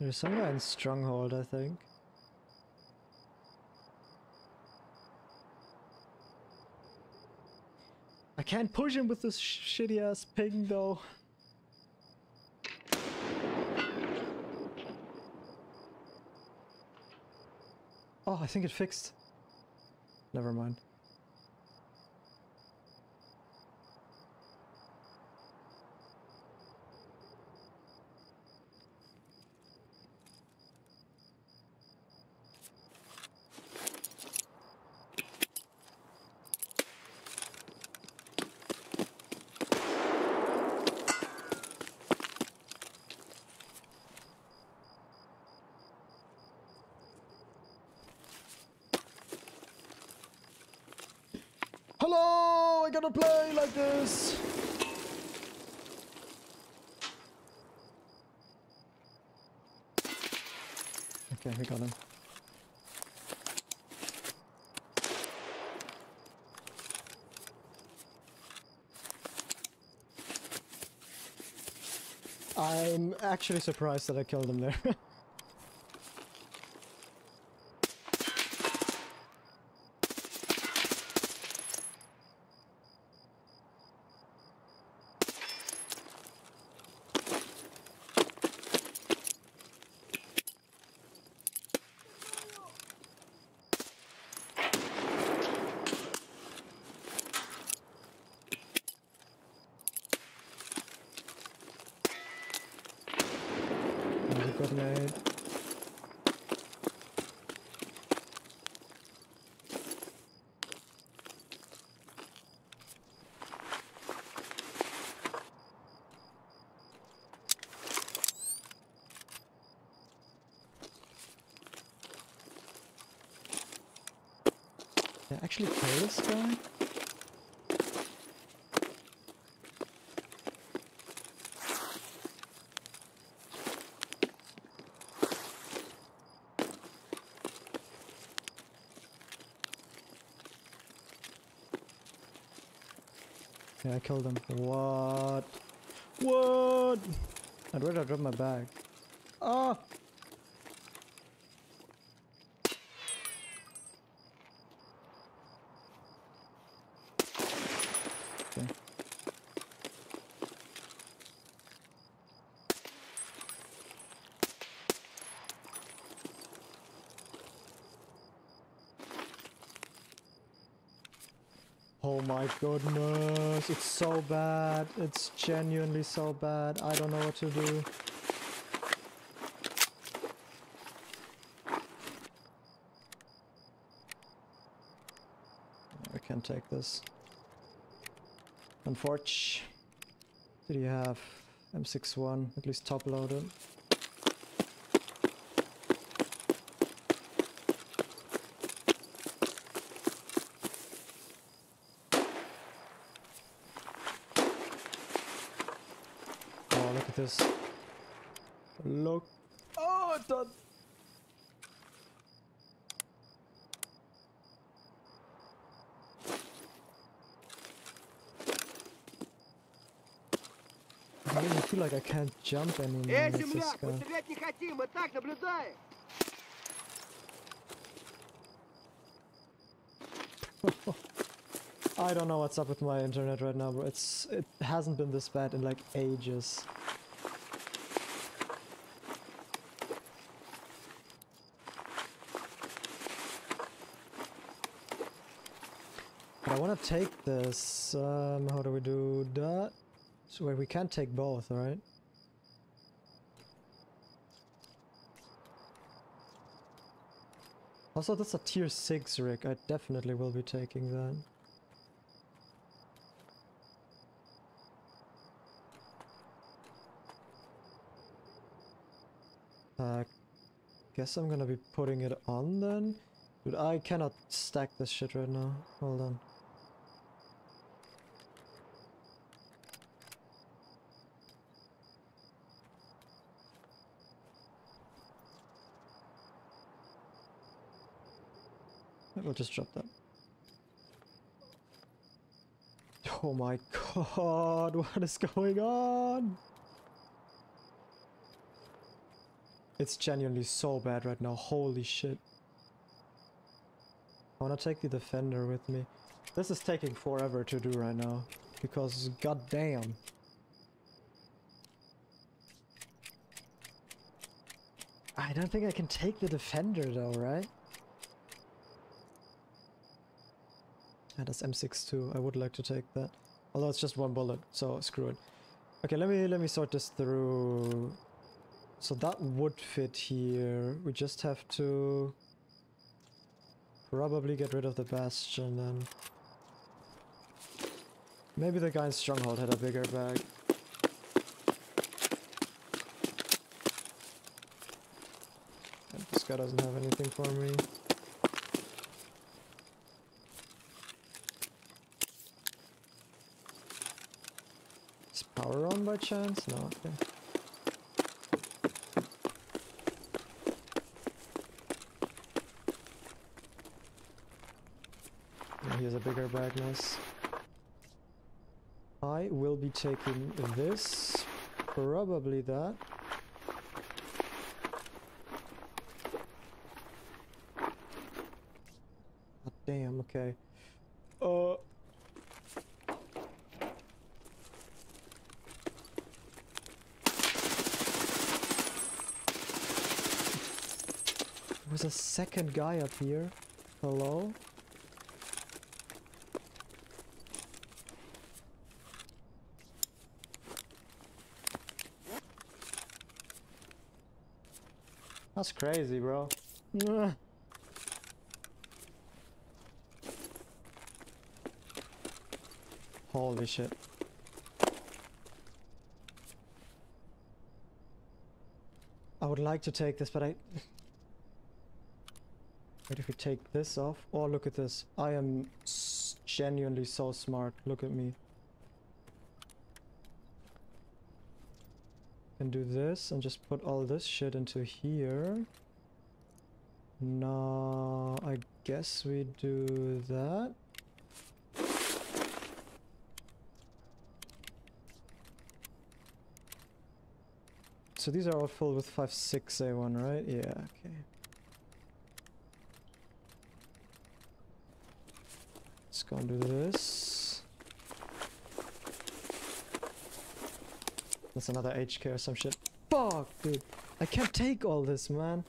There's some guy in Stronghold, I think. I can't push him with this shitty ass ping though. Oh, I think it fixed. Never mind. Hello, I gotta play like this. Okay, we got him. I'm actually surprised that I killed him there. Actually kill this guy? Yeah, I killed him. What? What? I'd rather drop my bag. Ah! Oh my goodness, it's so bad. It's genuinely so bad. I don't know what to do. I can't take this. Unfortunately, did he have M61? At least top loaded. Look. Oh, it's done. I really feel like I can't jump anymore. Hey, земляк, мы стрелять не хотим, мы так наблюдаем. I don't know what's up with my internet right now, bro. It hasn't been this bad in like ages. I want to take this, how do we do that? So wait, we can't take both, right? Also, that's a tier 6 rig, I definitely will be taking that. Guess I'm gonna be putting it on then? Dude, I cannot stack this shit right now, hold on. We'll just drop that. Oh my god, what is going on? It's genuinely so bad right now, holy shit. I wanna take the defender with me. This is taking forever to do right now, because goddamn. I don't think I can take the defender though, right? Yeah, that's M6 too. I would like to take that. Although it's just one bullet, so screw it. Okay, let me sort this through. So that would fit here. We just have to probably get rid of the bastion then. Maybe the guy in Stronghold had a bigger bag. And this guy doesn't have anything for me. Is power on by chance? No, okay. Here's a bigger bag, nice. I will be taking this, probably that. God damn, okay. There's a second guy up here. Hello? That's crazy, bro. Ugh. Holy shit. I would like to take this, but I... What if we take this off? Oh, look at this. I am genuinely so smart. Look at me. Do this and just put all this shit into here. No, I guess we do that. So these are all full with 5.6A1, right? Yeah, okay. Let's go and do this. That's another HK or some shit. Fuck, dude. I can't take all this, man.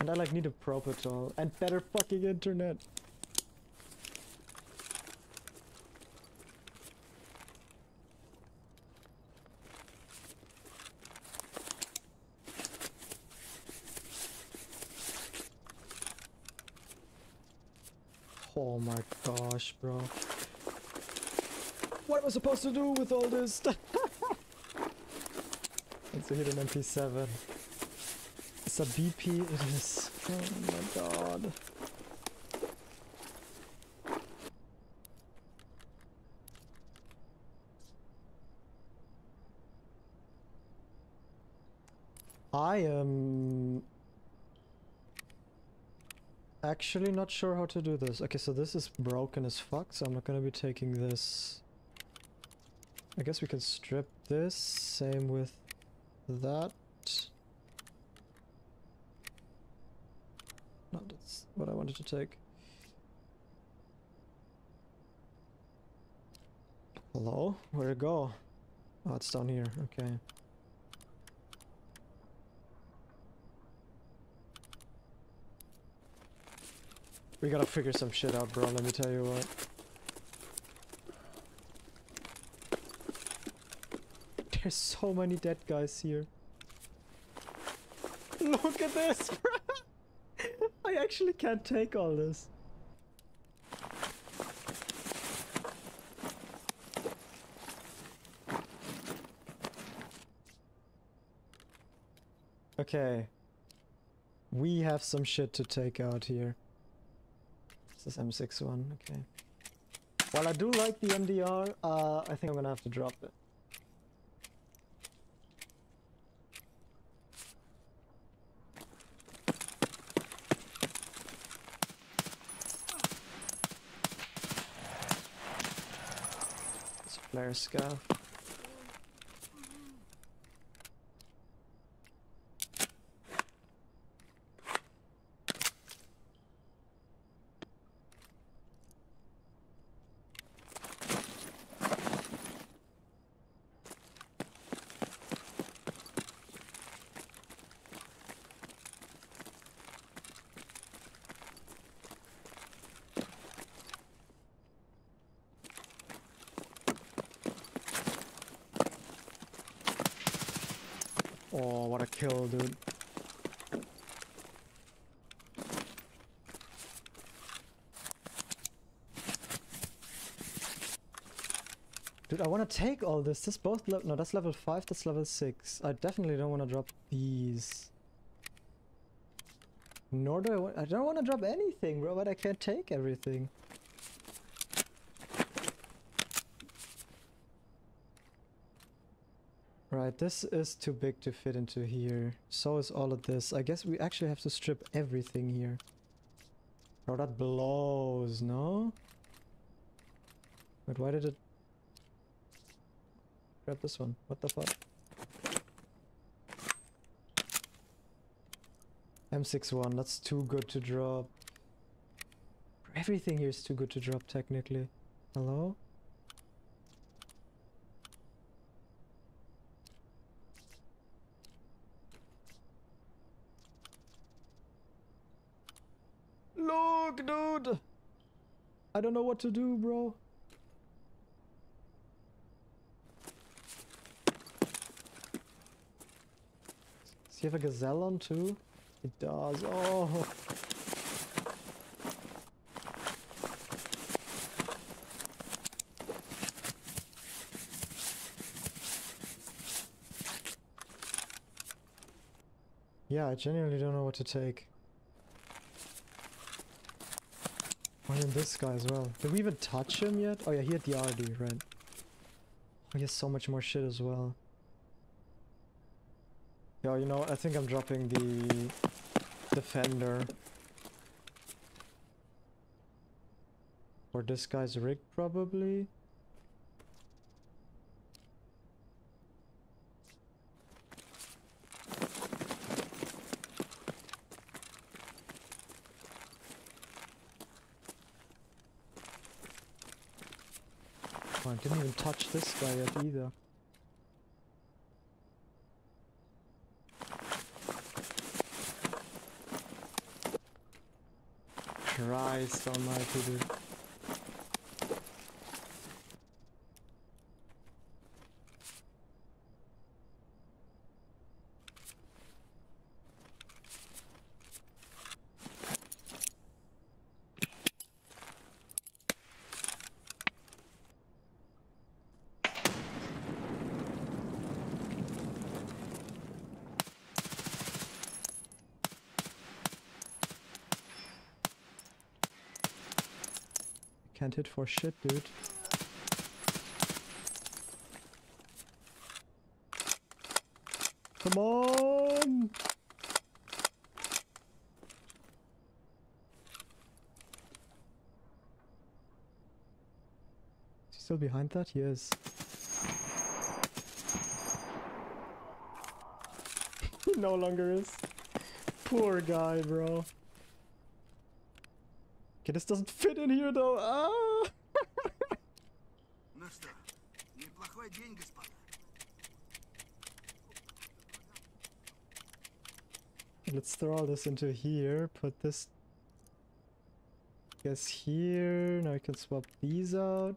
And I, like, need a pro patrol and better fucking internet. Oh my gosh, bro. What am I supposed to do with all this? It's a hidden MP7. It's a BP, it is. Oh my god. I am... actually not sure how to do this. Okay, so this is broken as fuck, so I'm not gonna be taking this. I guess we can strip this, same with that. No, that's what I wanted to take. Hello? Where'd it go? Oh, it's down here, okay. We gotta figure some shit out, bro, let me tell you what. There's so many dead guys here. Look at this, bro! I actually can't take all this. Okay. We have some shit to take out here. This M6 one, okay. While I do like the MDR, I think I'm gonna have to drop it. It's a flare scout. Oh, what a kill, dude. Dude, I want to take all this. This both level... No, that's level 5, that's level 6. I definitely don't want to drop these. Nor do I want... I don't want to drop anything, bro, but I can't take everything. Right, this is too big to fit into here. So is all of this. I guess we actually have to strip everything here. Bro, that blows, no? But why did it... Grab this one. What the fuck? M61. That's too good to drop. Everything here is too good to drop, technically. Hello? Look, dude! I don't know what to do, bro. Does he have a gazelle on too? He does. Oh! Yeah, I genuinely don't know what to take. Oh, and this guy as well. Did we even touch him yet? Oh yeah, he had the RD, right? He has so much more shit as well. Yo, you know, I think I'm dropping the defender. Or this guy's rig, probably. Oh, I didn't even touch this guy yet either. Christ almighty, dude. Can't hit for shit, dude. Come on! Is he still behind that? He is. He no longer is. Poor guy, bro. Okay, this doesn't fit in here though. Ah! Let's throw all this into here. Put this, I guess, here. Now I can swap these out.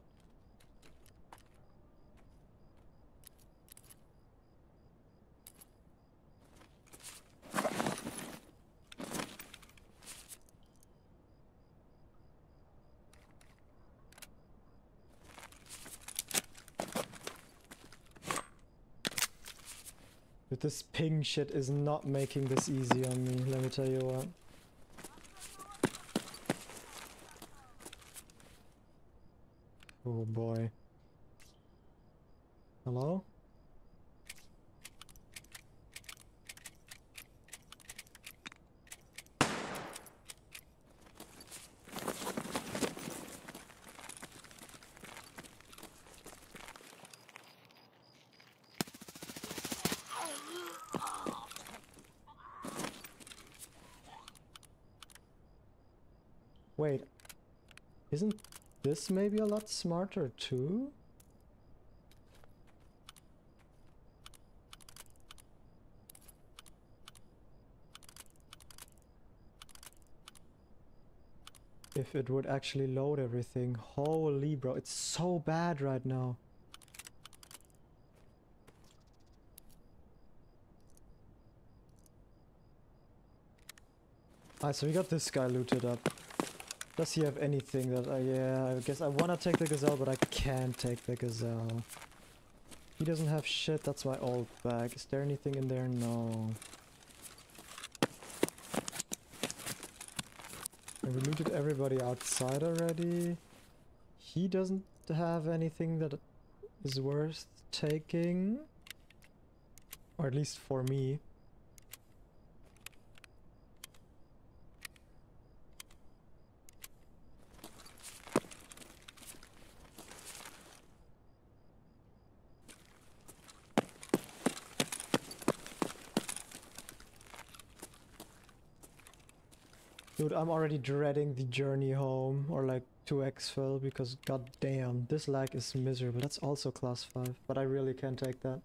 This ping shit is not making this easy on me, let me tell you what. Oh boy. Hello? Wait, isn't this maybe a lot smarter too? If it would actually load everything. Holy bro, it's so bad right now. Alright, so we got this guy looted up. Does he have anything that I... yeah, I guess I wanna take the gazelle, but I can't take the gazelle. He doesn't have shit, that's my old bag. Is there anything in there? No. And we looted everybody outside already. He doesn't have anything that is worth taking. Or at least for me. Dude, I'm already dreading the journey home, or like 2xFL, because goddamn, this lag is miserable. That's also class 5, but I really can't take that.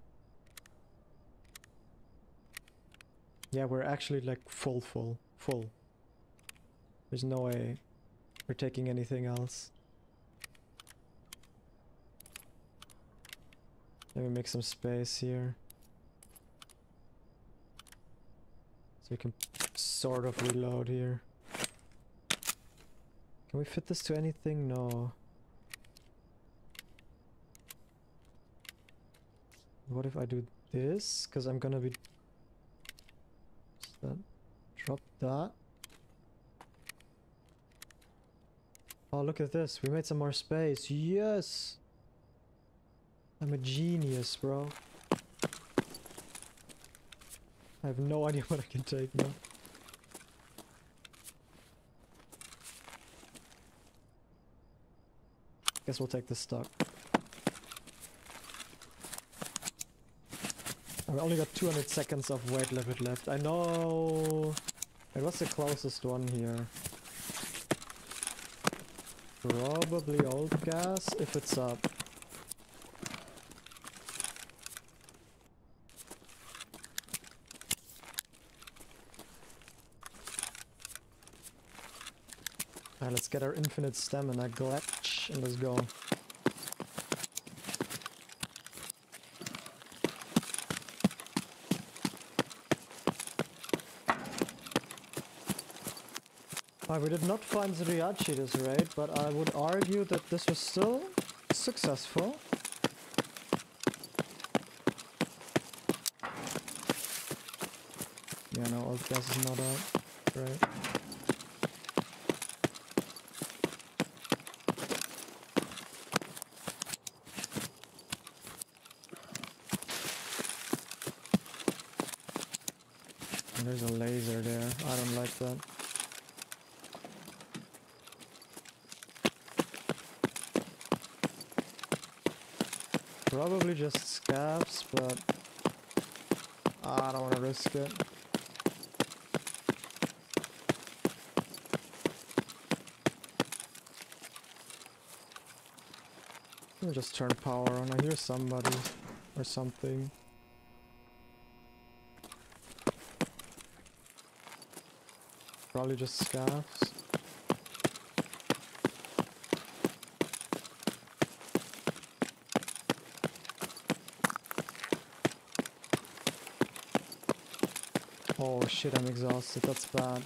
Yeah, we're actually like full. There's no way we're taking anything else. Let me make some space here. So we can sort of reload here. Can we fit this to anything? No. What if I do this? Because I'm gonna be... what's that? Drop that. Oh, look at this. We made some more space. Yes! I'm a genius, bro. I have no idea what I can take now. Guess we'll take this stock. I only got 200 seconds of weight limit left. I know. It was the closest one here. Probably old gas if it's up. Alright, let's get our infinite stamina glitch and let's go. Alright, we did not find Zryachiy this raid, but I would argue that this was still successful. Yeah, no, old gas is not out. Right. There's a laser there. I don't like that. Probably just scabs, but I don't want to risk it. Let me just turn power on. I hear somebody or something. Probably just scarves. Oh shit, I'm exhausted, that's bad.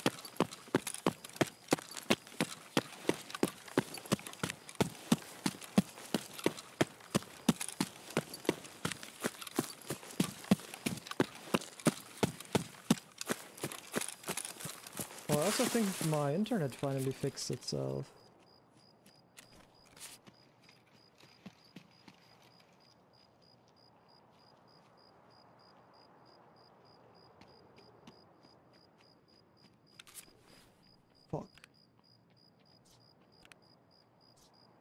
I also think my internet finally fixed itself. Fuck.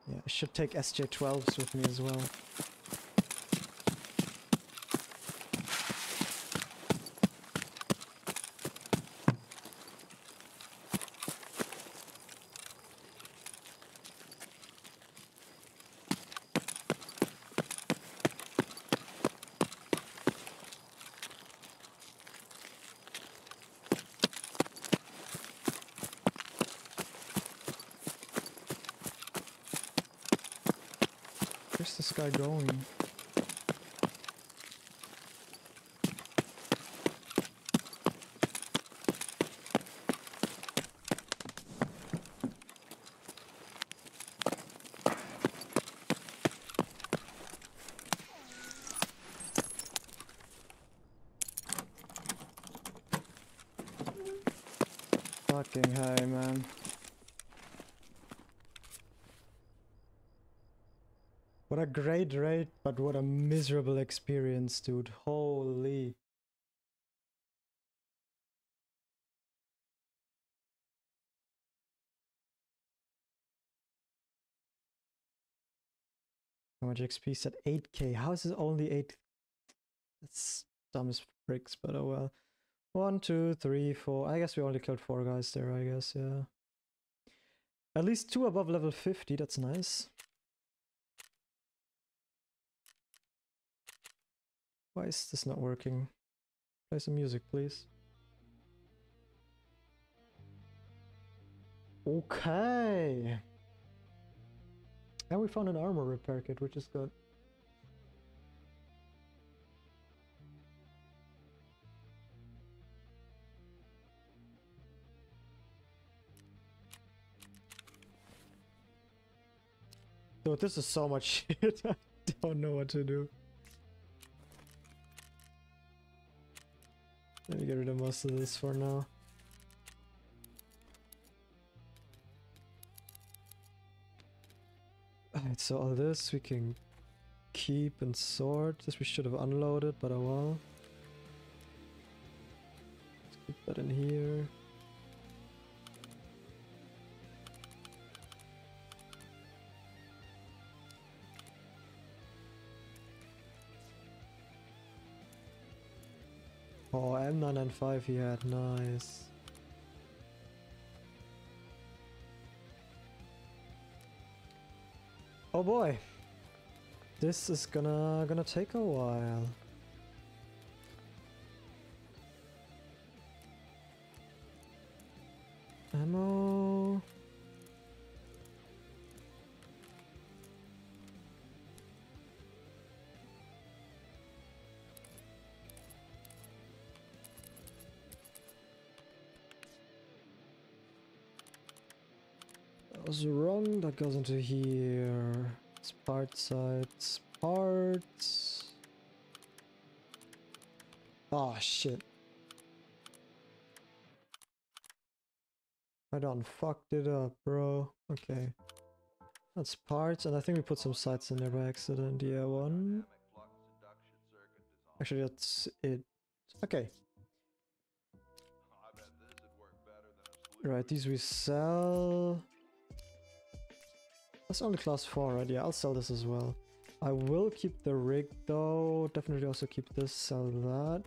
Yeah, I should take SJ12s with me as well. Guy going. Fucking hey, man. What a great raid, but what a miserable experience, dude. Holy. How much XP is at 8k? How is it only 8? That's dumb as bricks, but oh well. 1, 2, 3, 4. I guess we only killed 4 guys there, I guess, yeah. At least 2 above level 50, that's nice. Why is this not working? Play some music, please. Okay. And we found an armor repair kit, which is good. Dude, this is so much shit. I don't know what to do. Let me get rid of most of this for now. Alright, so all this we can keep and sort. This we should have unloaded, but oh well. Let's keep that in here. Oh, M995 he had, nice. Oh boy, this is gonna take a while. Ammo. Was wrong, that goes into here. It's part sides, parts. Oh shit. I done fucked it up, bro. Okay. That's parts, and I think we put some sides in there by accident. Yeah, one. Actually, that's it. Okay. Right, these we sell. That's only class 4, right? Yeah, I'll sell this as well. I will keep the rig though. Definitely also keep this, sell that.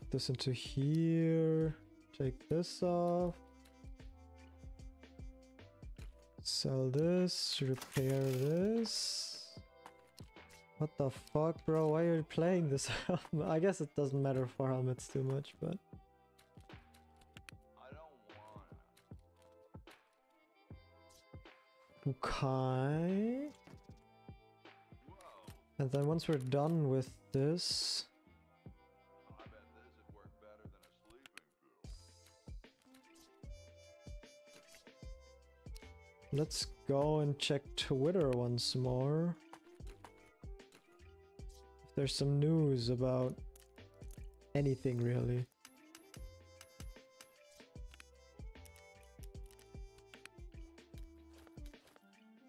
Put this into here. Take this off. Sell this, repair this. What the fuck, bro? Why are you playing this helmet? I guess it doesn't matter for helmets too much, but... I don't wanna. Okay... Whoa. And then once we're done with this... I bet this would work better than a sleeping pill. Let's go and check Twitter once more. There's some news about anything, really.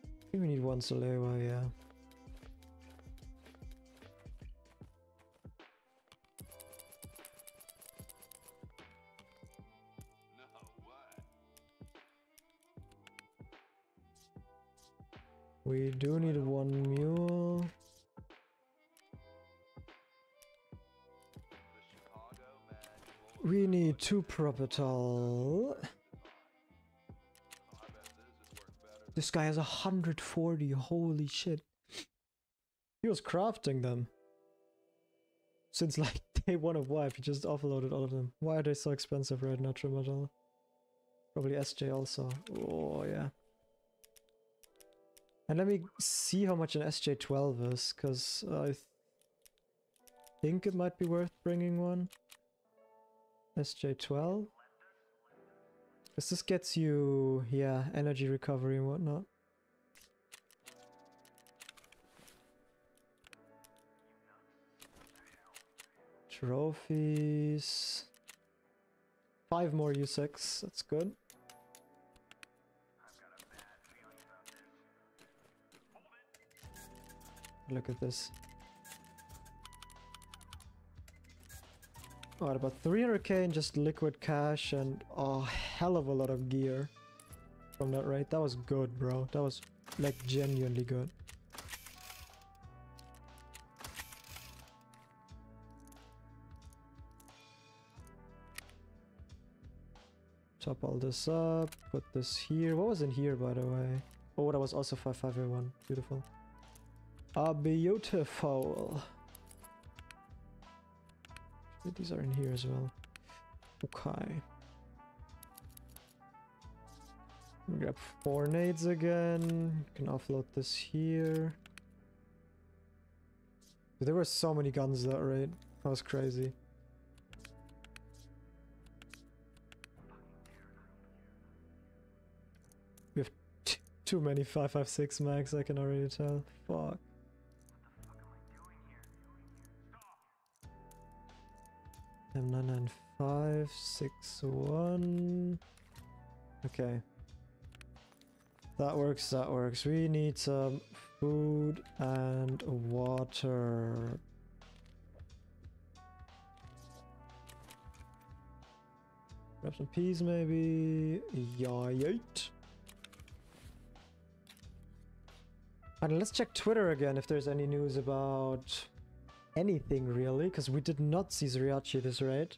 I think we need one Solewa, yeah. We do need one mule. We need 2 propital. This guy has 140, holy shit. He was crafting them. Since like day 1 of wipe, he just offloaded all of them. Why are they so expensive right now, Trimadol? Probably SJ also. Oh yeah. And let me see how much an SJ12 is, because I think it might be worth bringing one. SJ12, because this gets you, yeah, energy recovery and whatnot. Trophies. 5 more U6. That's good. Look at this. Alright, about 300k in just liquid cash and a hell of a lot of gear from that raid. That was good, bro. That was like genuinely good. Top all this up, put this here. What was in here, by the way? Oh, that was also 5581. Beautiful. Beautiful. These are in here as well. Okay. Grab 4 nades again. Can offload this here. There were so many guns that raid. That was crazy. We have too many 5.56 mags, I can already tell. Fuck. M99561. Okay. That works, that works. We need some food and water. Grab some peas maybe. Yeah, yeet. And let's check Twitter again if there's any news about anything really, because we did not see Zryachiy this raid.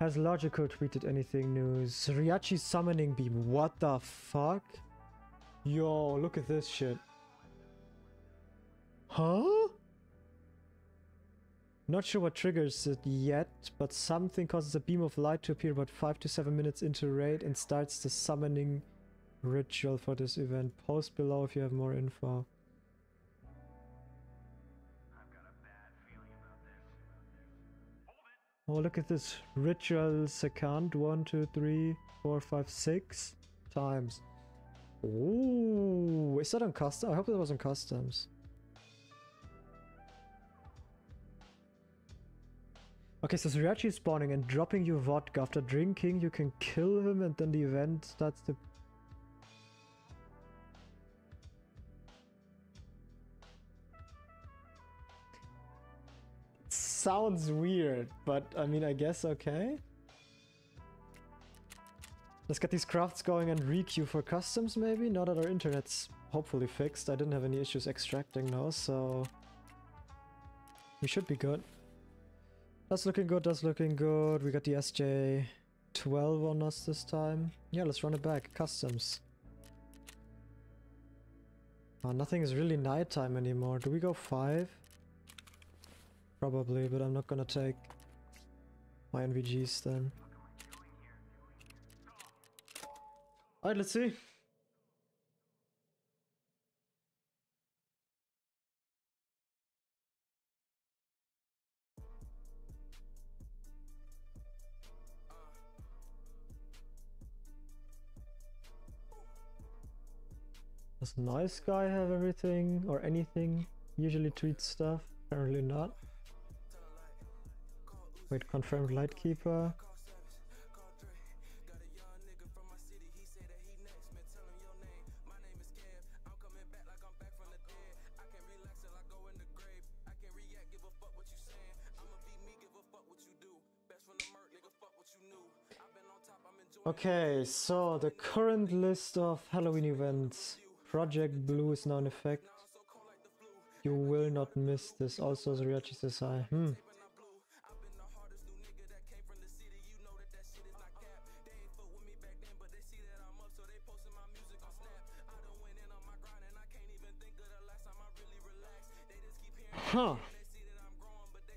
Has Logical tweeted anything news? Zryachiy summoning beam. What the fuck? Yo, look at this shit. Huh? Not sure what triggers it yet, but something causes a beam of light to appear about 5 to 7 minutes into raid and starts the summoning ritual for this event. Post below if you have more info. Oh, look at this. Rituals account. 1, 2, 3, 4, 5, 6 times. Ooh. Is that on Customs? I hope that was on Customs. Okay, so Zryachiy is spawning and dropping you vodka. After drinking, you can kill him and then the event starts to... Sounds weird, but I mean, I guess okay. Let's get these crafts going and re-queue for Customs maybe? Now that our internet's hopefully fixed. I didn't have any issues extracting those, so... We should be good. That's looking good, that's looking good. We got the SJ-12 on us this time. Yeah, let's run it back. Customs. Oh, nothing is really nighttime anymore. Do we go 5? Probably, but I'm not gonna take my NVGs then. Alright, let's see. Does Nice Guy have everything or anything? Usually tweets stuff, apparently not. Wait, confirmed Lightkeeper. Okay, so the current list of Halloween events. Project Blue is now in effect. You will not miss this. Also, Zryachiy says hi. Huh.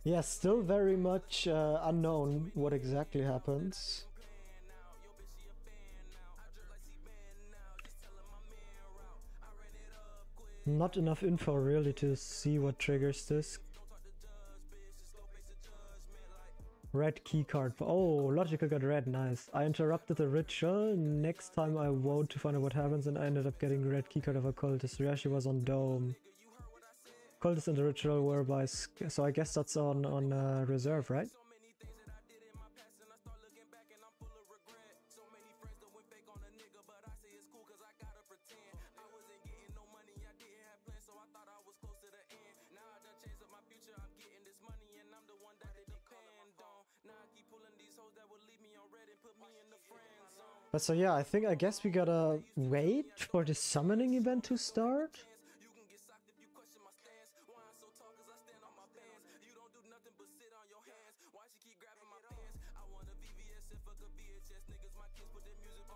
Yeah, still very much unknown what exactly happens. Not enough info really to see what triggers this. Red keycard. Oh, Logical got red, nice. I interrupted the ritual. Next time I vowed to find out what happens and I ended up getting red keycard of a cultist. Zryachiy was on dome. cultists and the ritual whereby... So I guess that's on Reserve, right? But so yeah, I guess we gotta wait for the summoning event to start.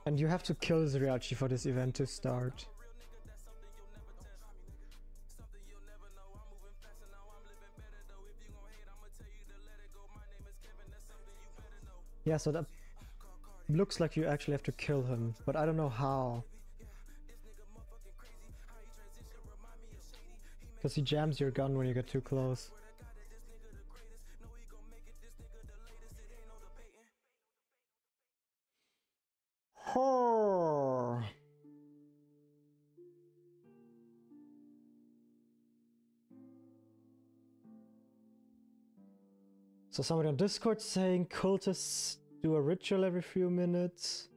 And you have to kill Zryachiy for this event to start. Yeah, so that looks like you actually have to kill him, but I don't know how. Because he jams your gun when you get too close. Oh. So somebody on Discord saying cultists do a ritual every few minutes.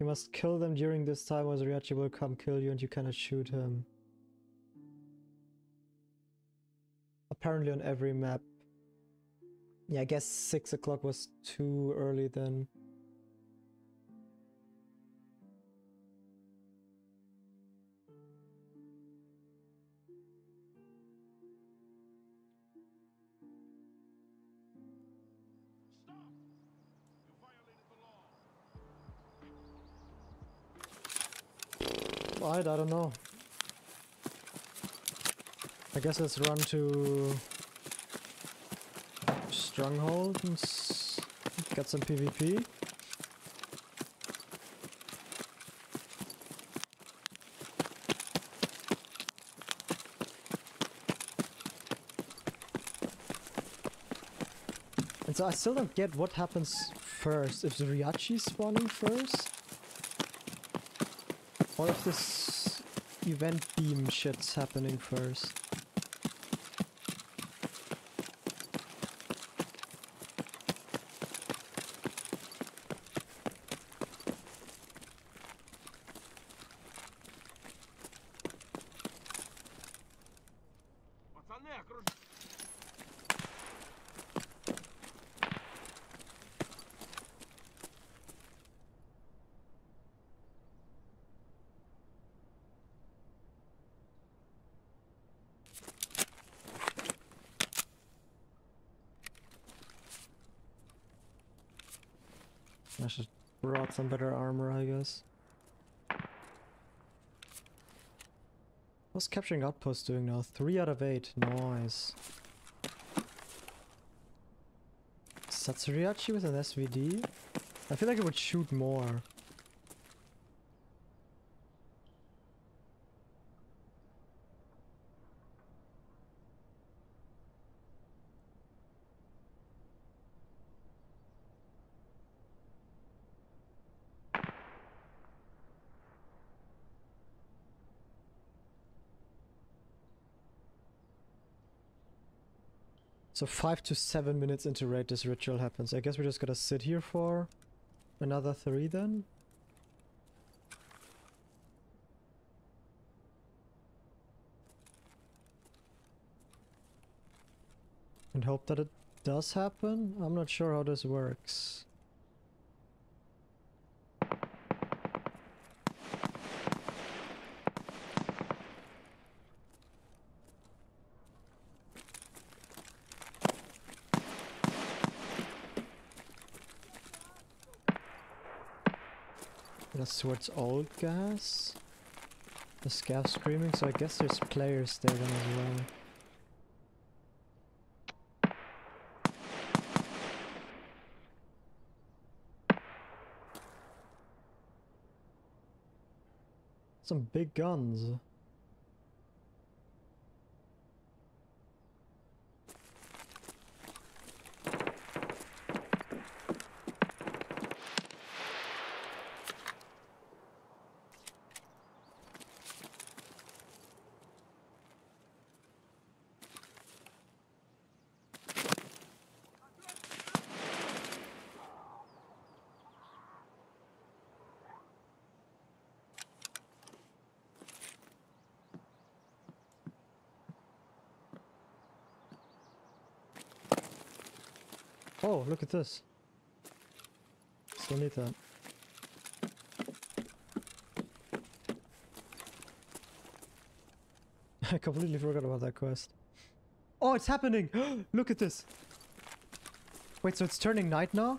You must kill them during this time or Zryachiy will come kill you and you cannot shoot him. Apparently on every map. Yeah, I guess 6 o'clock was too early then. I don't know. I guess let's run to Stronghold and get some PvP. And so I still don't get what happens first. If Zryachiy spawning first? Or if this event beam shit's happening first. I should brought some better armor, I guess. What's capturing outpost doing now? 3 out of 8, nice. Is that Zryachiy with an SVD? I feel like it would shoot more. So 5 to 7 minutes into raid this ritual happens. I guess we're just gonna sit here for another 3 then. And hope that it does happen. I'm not sure how this works. Towards old gas. The scav screaming, so I guess there's players there then as well. Some big guns. Oh, look at this. Still need that. I completely forgot about that quest. Oh, it's happening! Look at this! Wait, so it's turning night now?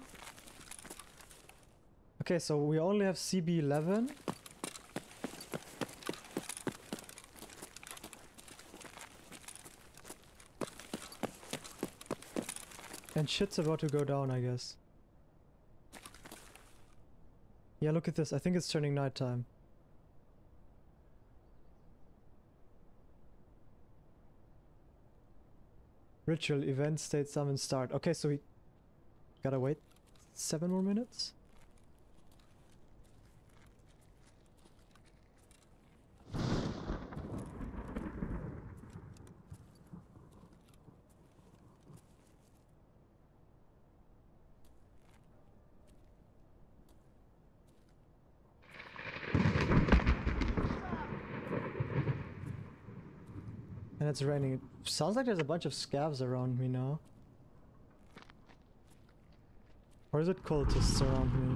Okay, so we only have CB11. And shit's about to go down, I guess. Yeah, look at this. I think it's turning nighttime. Ritual, event, state, summon, start. Okay, so we gotta wait 7 more minutes. And it's raining. It sounds like there's a bunch of scavs around me now. Or is it cultists around me?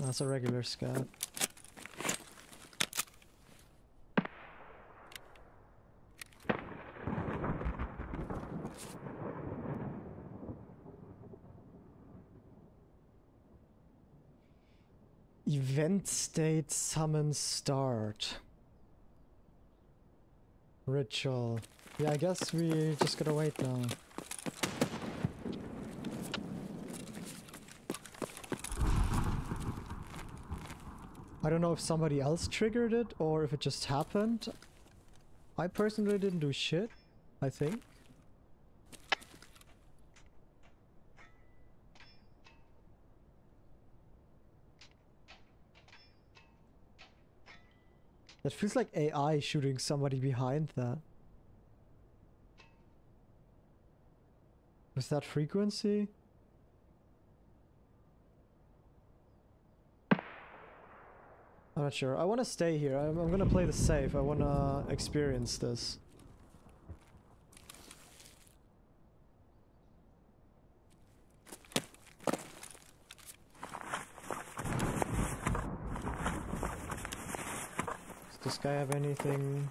That's a regular scav. Event state summon start. Ritual. Yeah, I guess we just gotta wait now. I don't know if somebody else triggered it or if it just happened. I personally didn't do shit, I think. That feels like AI shooting somebody behind that. With that frequency? I'm not sure. I want to stay here. I'm going to play this safe. I want to experience this. Does this guy have anything?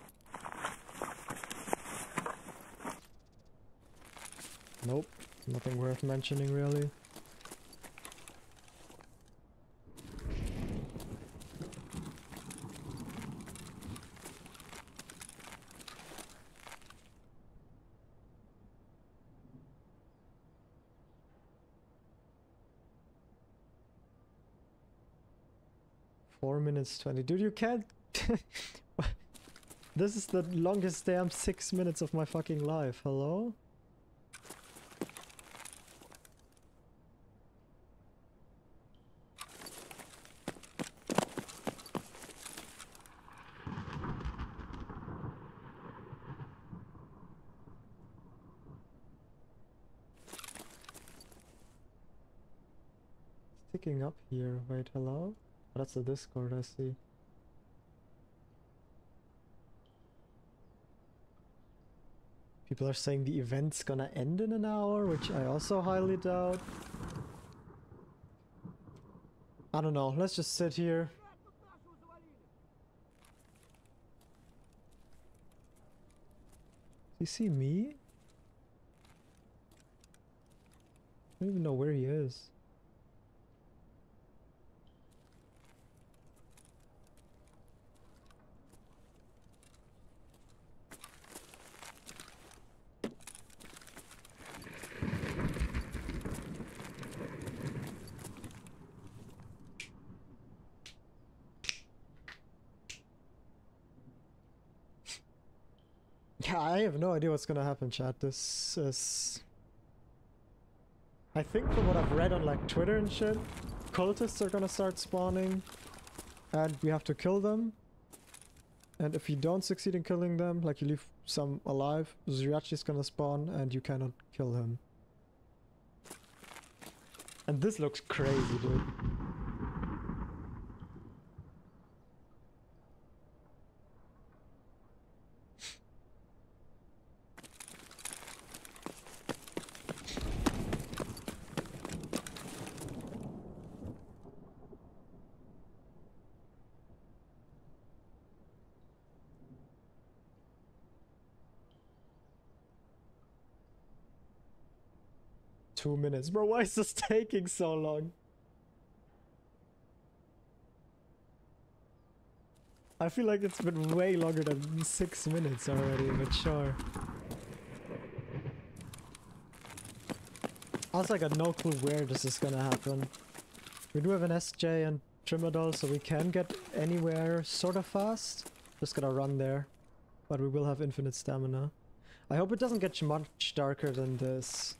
Nope, nothing worth mentioning really. Minutes 20. Dude, you can't. This is the longest damn 6 minutes of my fucking life. Hello? Sticking up here. Wait, hello? That's the Discord, I see. People are saying the event's gonna end in an hour, which I also highly doubt. I don't know, let's just sit here. You see me? I don't even know where he is. I have no idea what's gonna happen, chat. This is... I think from what I've read on like Twitter and shit, cultists are gonna start spawning and we have to kill them. And if you don't succeed in killing them, like you leave some alive, Zryachiy is gonna spawn and you cannot kill him. And this looks crazy, dude. 2 minutes. Bro, why is this taking so long? I feel like it's been way longer than 6 minutes already, but sure. Also, I got no clue where this is gonna happen. We do have an SJ and Trimadol, so we can get anywhere sort of fast. Just gotta run there. But we will have infinite stamina. I hope it doesn't get much darker than this.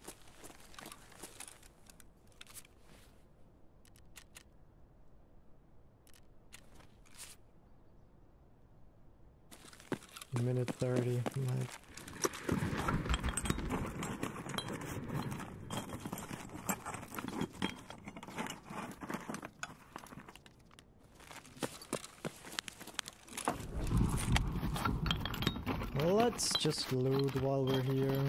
Minute 30, like... Let's just loot while we're here.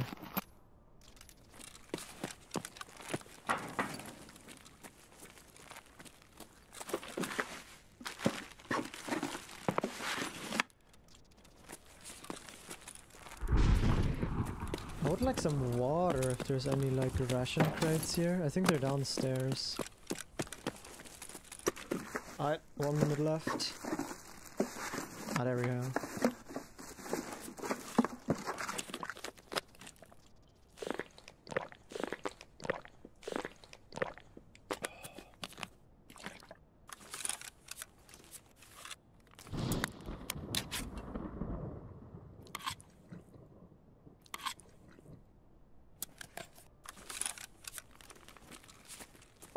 Some water if there's any like ration crates here. I think they're downstairs. Alright, 1 minute left. Ah, there we go.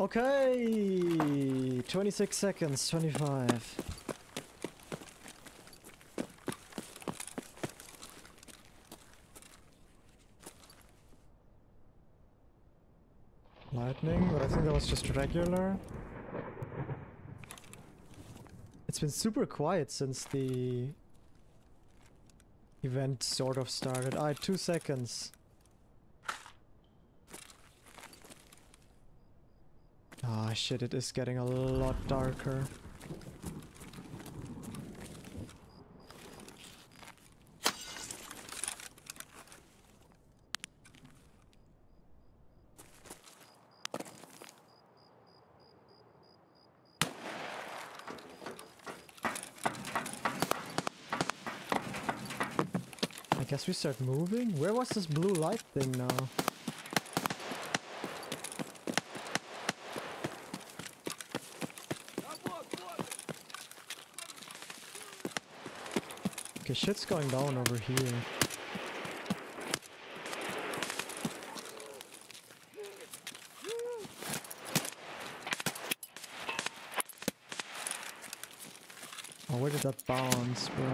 Okay, 26 seconds, 25. Lightning, but I think that was just regular. It's been super quiet since the event sort of started. Alright, 2 seconds. Ah, shit, it is getting a lot darker. I guess we start moving? Where was this blue light thing now? Shit's going down over here. Oh, where did that bounce, bro?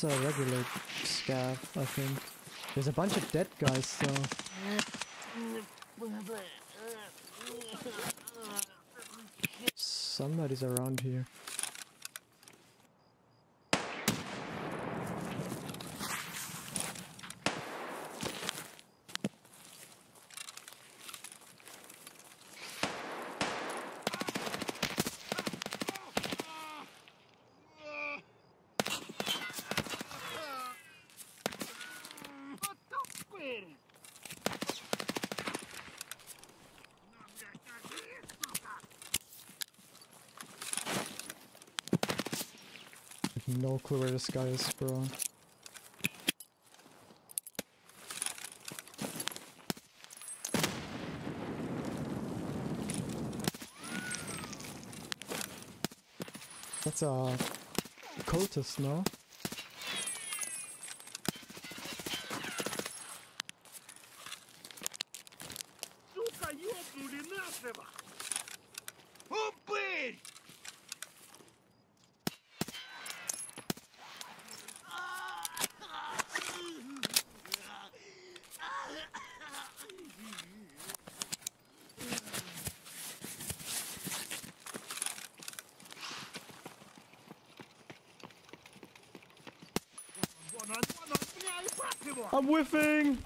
It's a regular scav, I think. There's a bunch of dead guys, so... Somebody's around here. No clue where this guy is, bro. That's a cultist, no? I'm whiffing.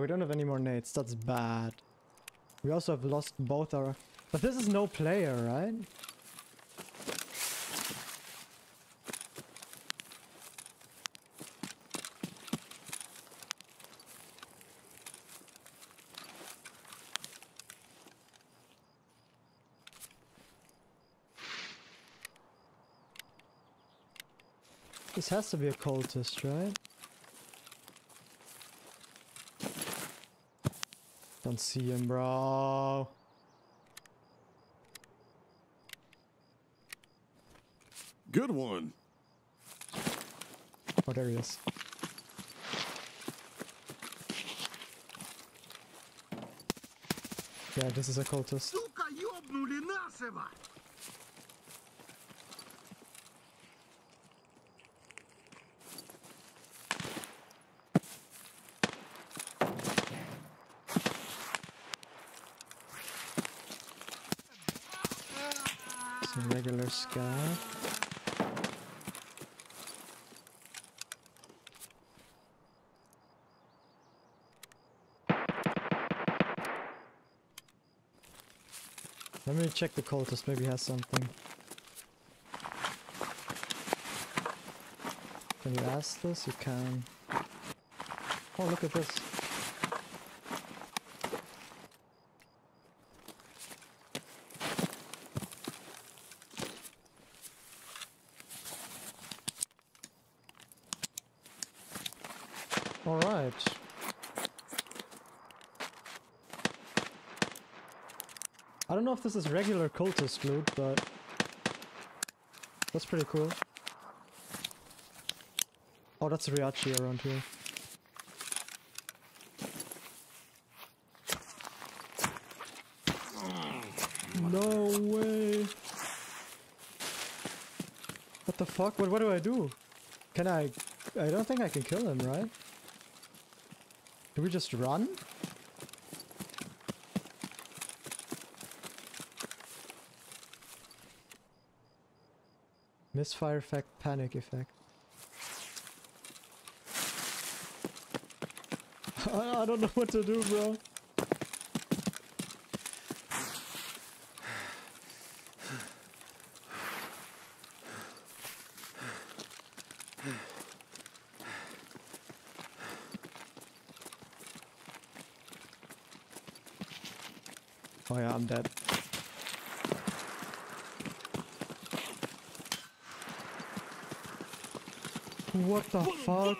We don't have any more nades. That's bad. We also have lost both our... But this is no player, right? This has to be a cultist, right? Don't see him, bro. Good one. Oh, there he is. Yeah, this is a cultist. Regular sky. Let me check the cultist, maybe he has something. Can you ask this? You can. Oh, look at this. I don't know if this is regular cultist loot, but that's pretty cool. Oh, that's Zryachiy around here. No way! What the fuck? What do I do? Can I... I don't think I can kill him, right? Do we just run? Misfire effect, panic effect. I don't know what to do, bro. Oh yeah, I'm dead. What the fuck?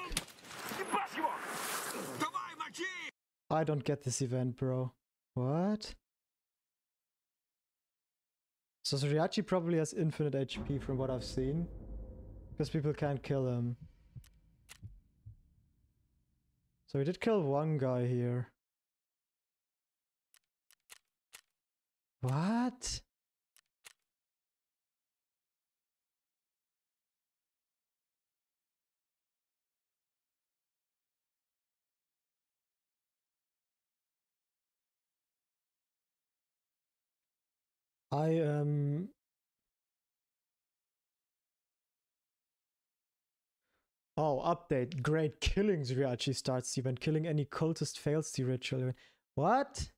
I don't get this event, bro. What? So Zryachiy probably has infinite HP from what I've seen. Because people can't kill him. So we did kill one guy here. What? Oh, update. Great killing Zryachiy starts the event. Killing any cultist fails the ritual. What?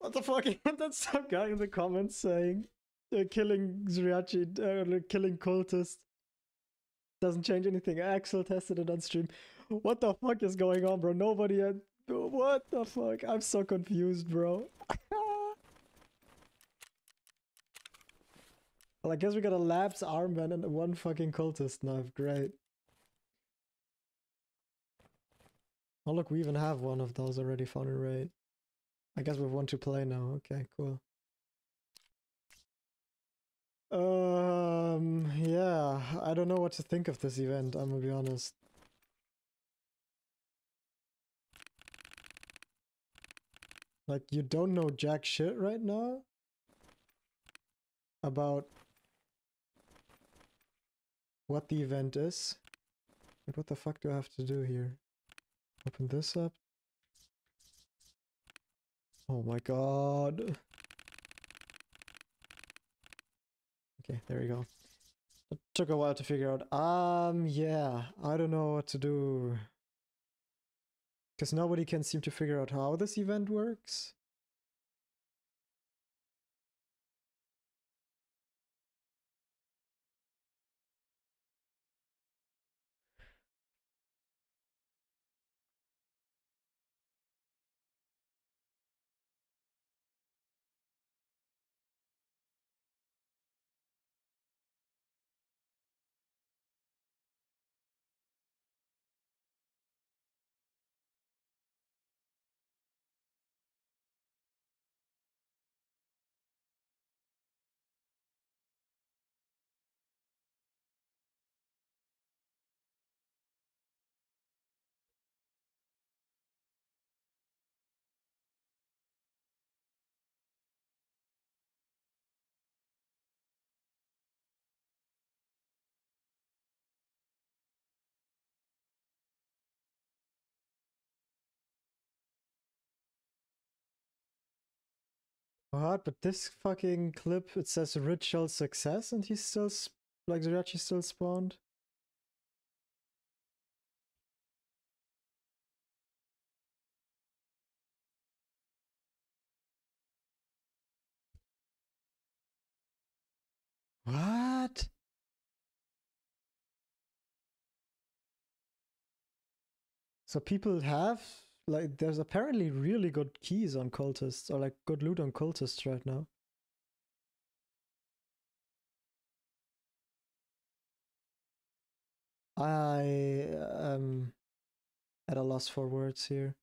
What the fuck? That's some guy in the comments saying killing Zryachiy, killing cultist doesn't change anything. Axel tested it on stream. What the fuck is going on, bro? Nobody had... What the fuck? I'm so confused, bro. Well, I guess we got a labs armband and one fucking cultist knife. Great. Oh, look, we even have one of those already found in raid. I guess we have one to play now. Okay, cool. Yeah, I don't know what to think of this event, I'm gonna be honest. Like, you don't know jack shit right now about what the event is. Like, what the fuck do I have to do here? Open this up. Oh my god. Okay, there we go. It took a while to figure out. Yeah, I don't know what to do. Because nobody can seem to figure out how this event works. Hard, but this fucking clip, it says ritual success and he's still like Zryachiy still spawned. What? So people have, like, there's apparently really good keys on cultists, or like good loot on cultists right now. I am at a loss for words here.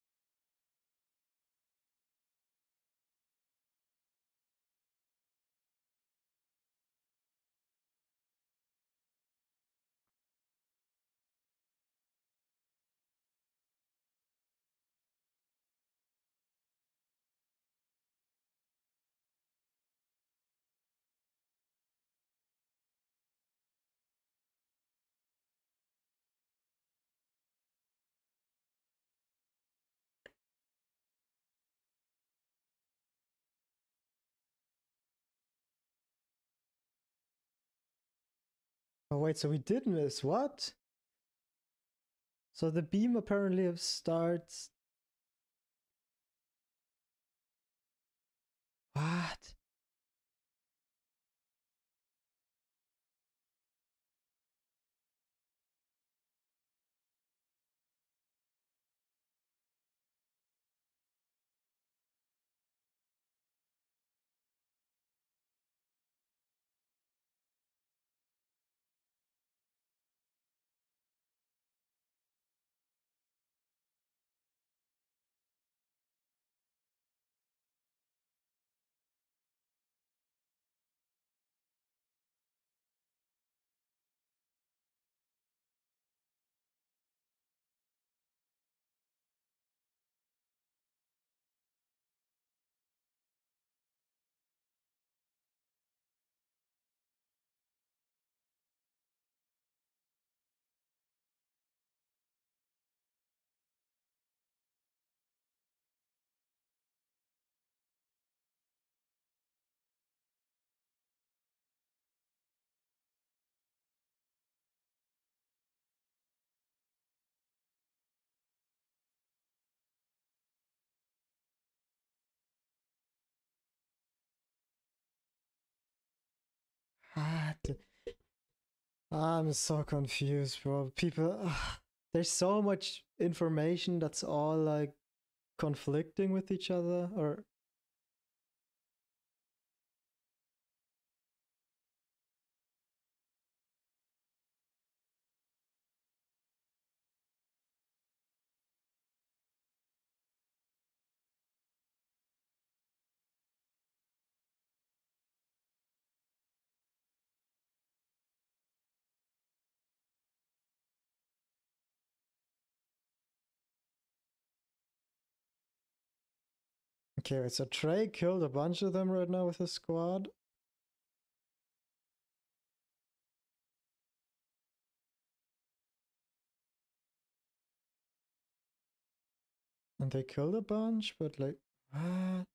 Oh wait, so we did miss, what? So the beam apparently starts... What? I'm so confused, bro. People, there's so much information that's all like conflicting with each other, or Okay, wait, so Trey killed a bunch of them right now with his squad. And they killed a bunch, but like, what?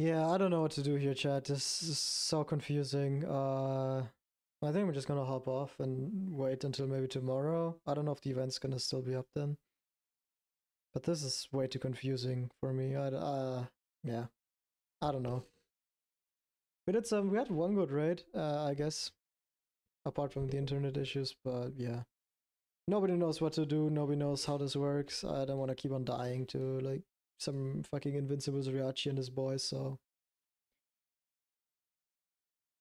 Yeah, I don't know what to do here, chat. This is so confusing. I think we're just gonna hop off and wait until maybe tomorrow. I don't know if the event's gonna still be up then. But this is way too confusing for me. Yeah. I don't know. We had one good raid, I guess. Apart from the internet issues, but yeah. Nobody knows what to do. Nobody knows how this works. I don't want to keep on dying to, like, some fucking invincible Zryachiy and his boys, so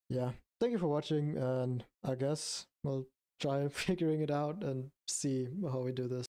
yeah. Thank you for watching, and I guess we'll try figuring it out and see how we do this.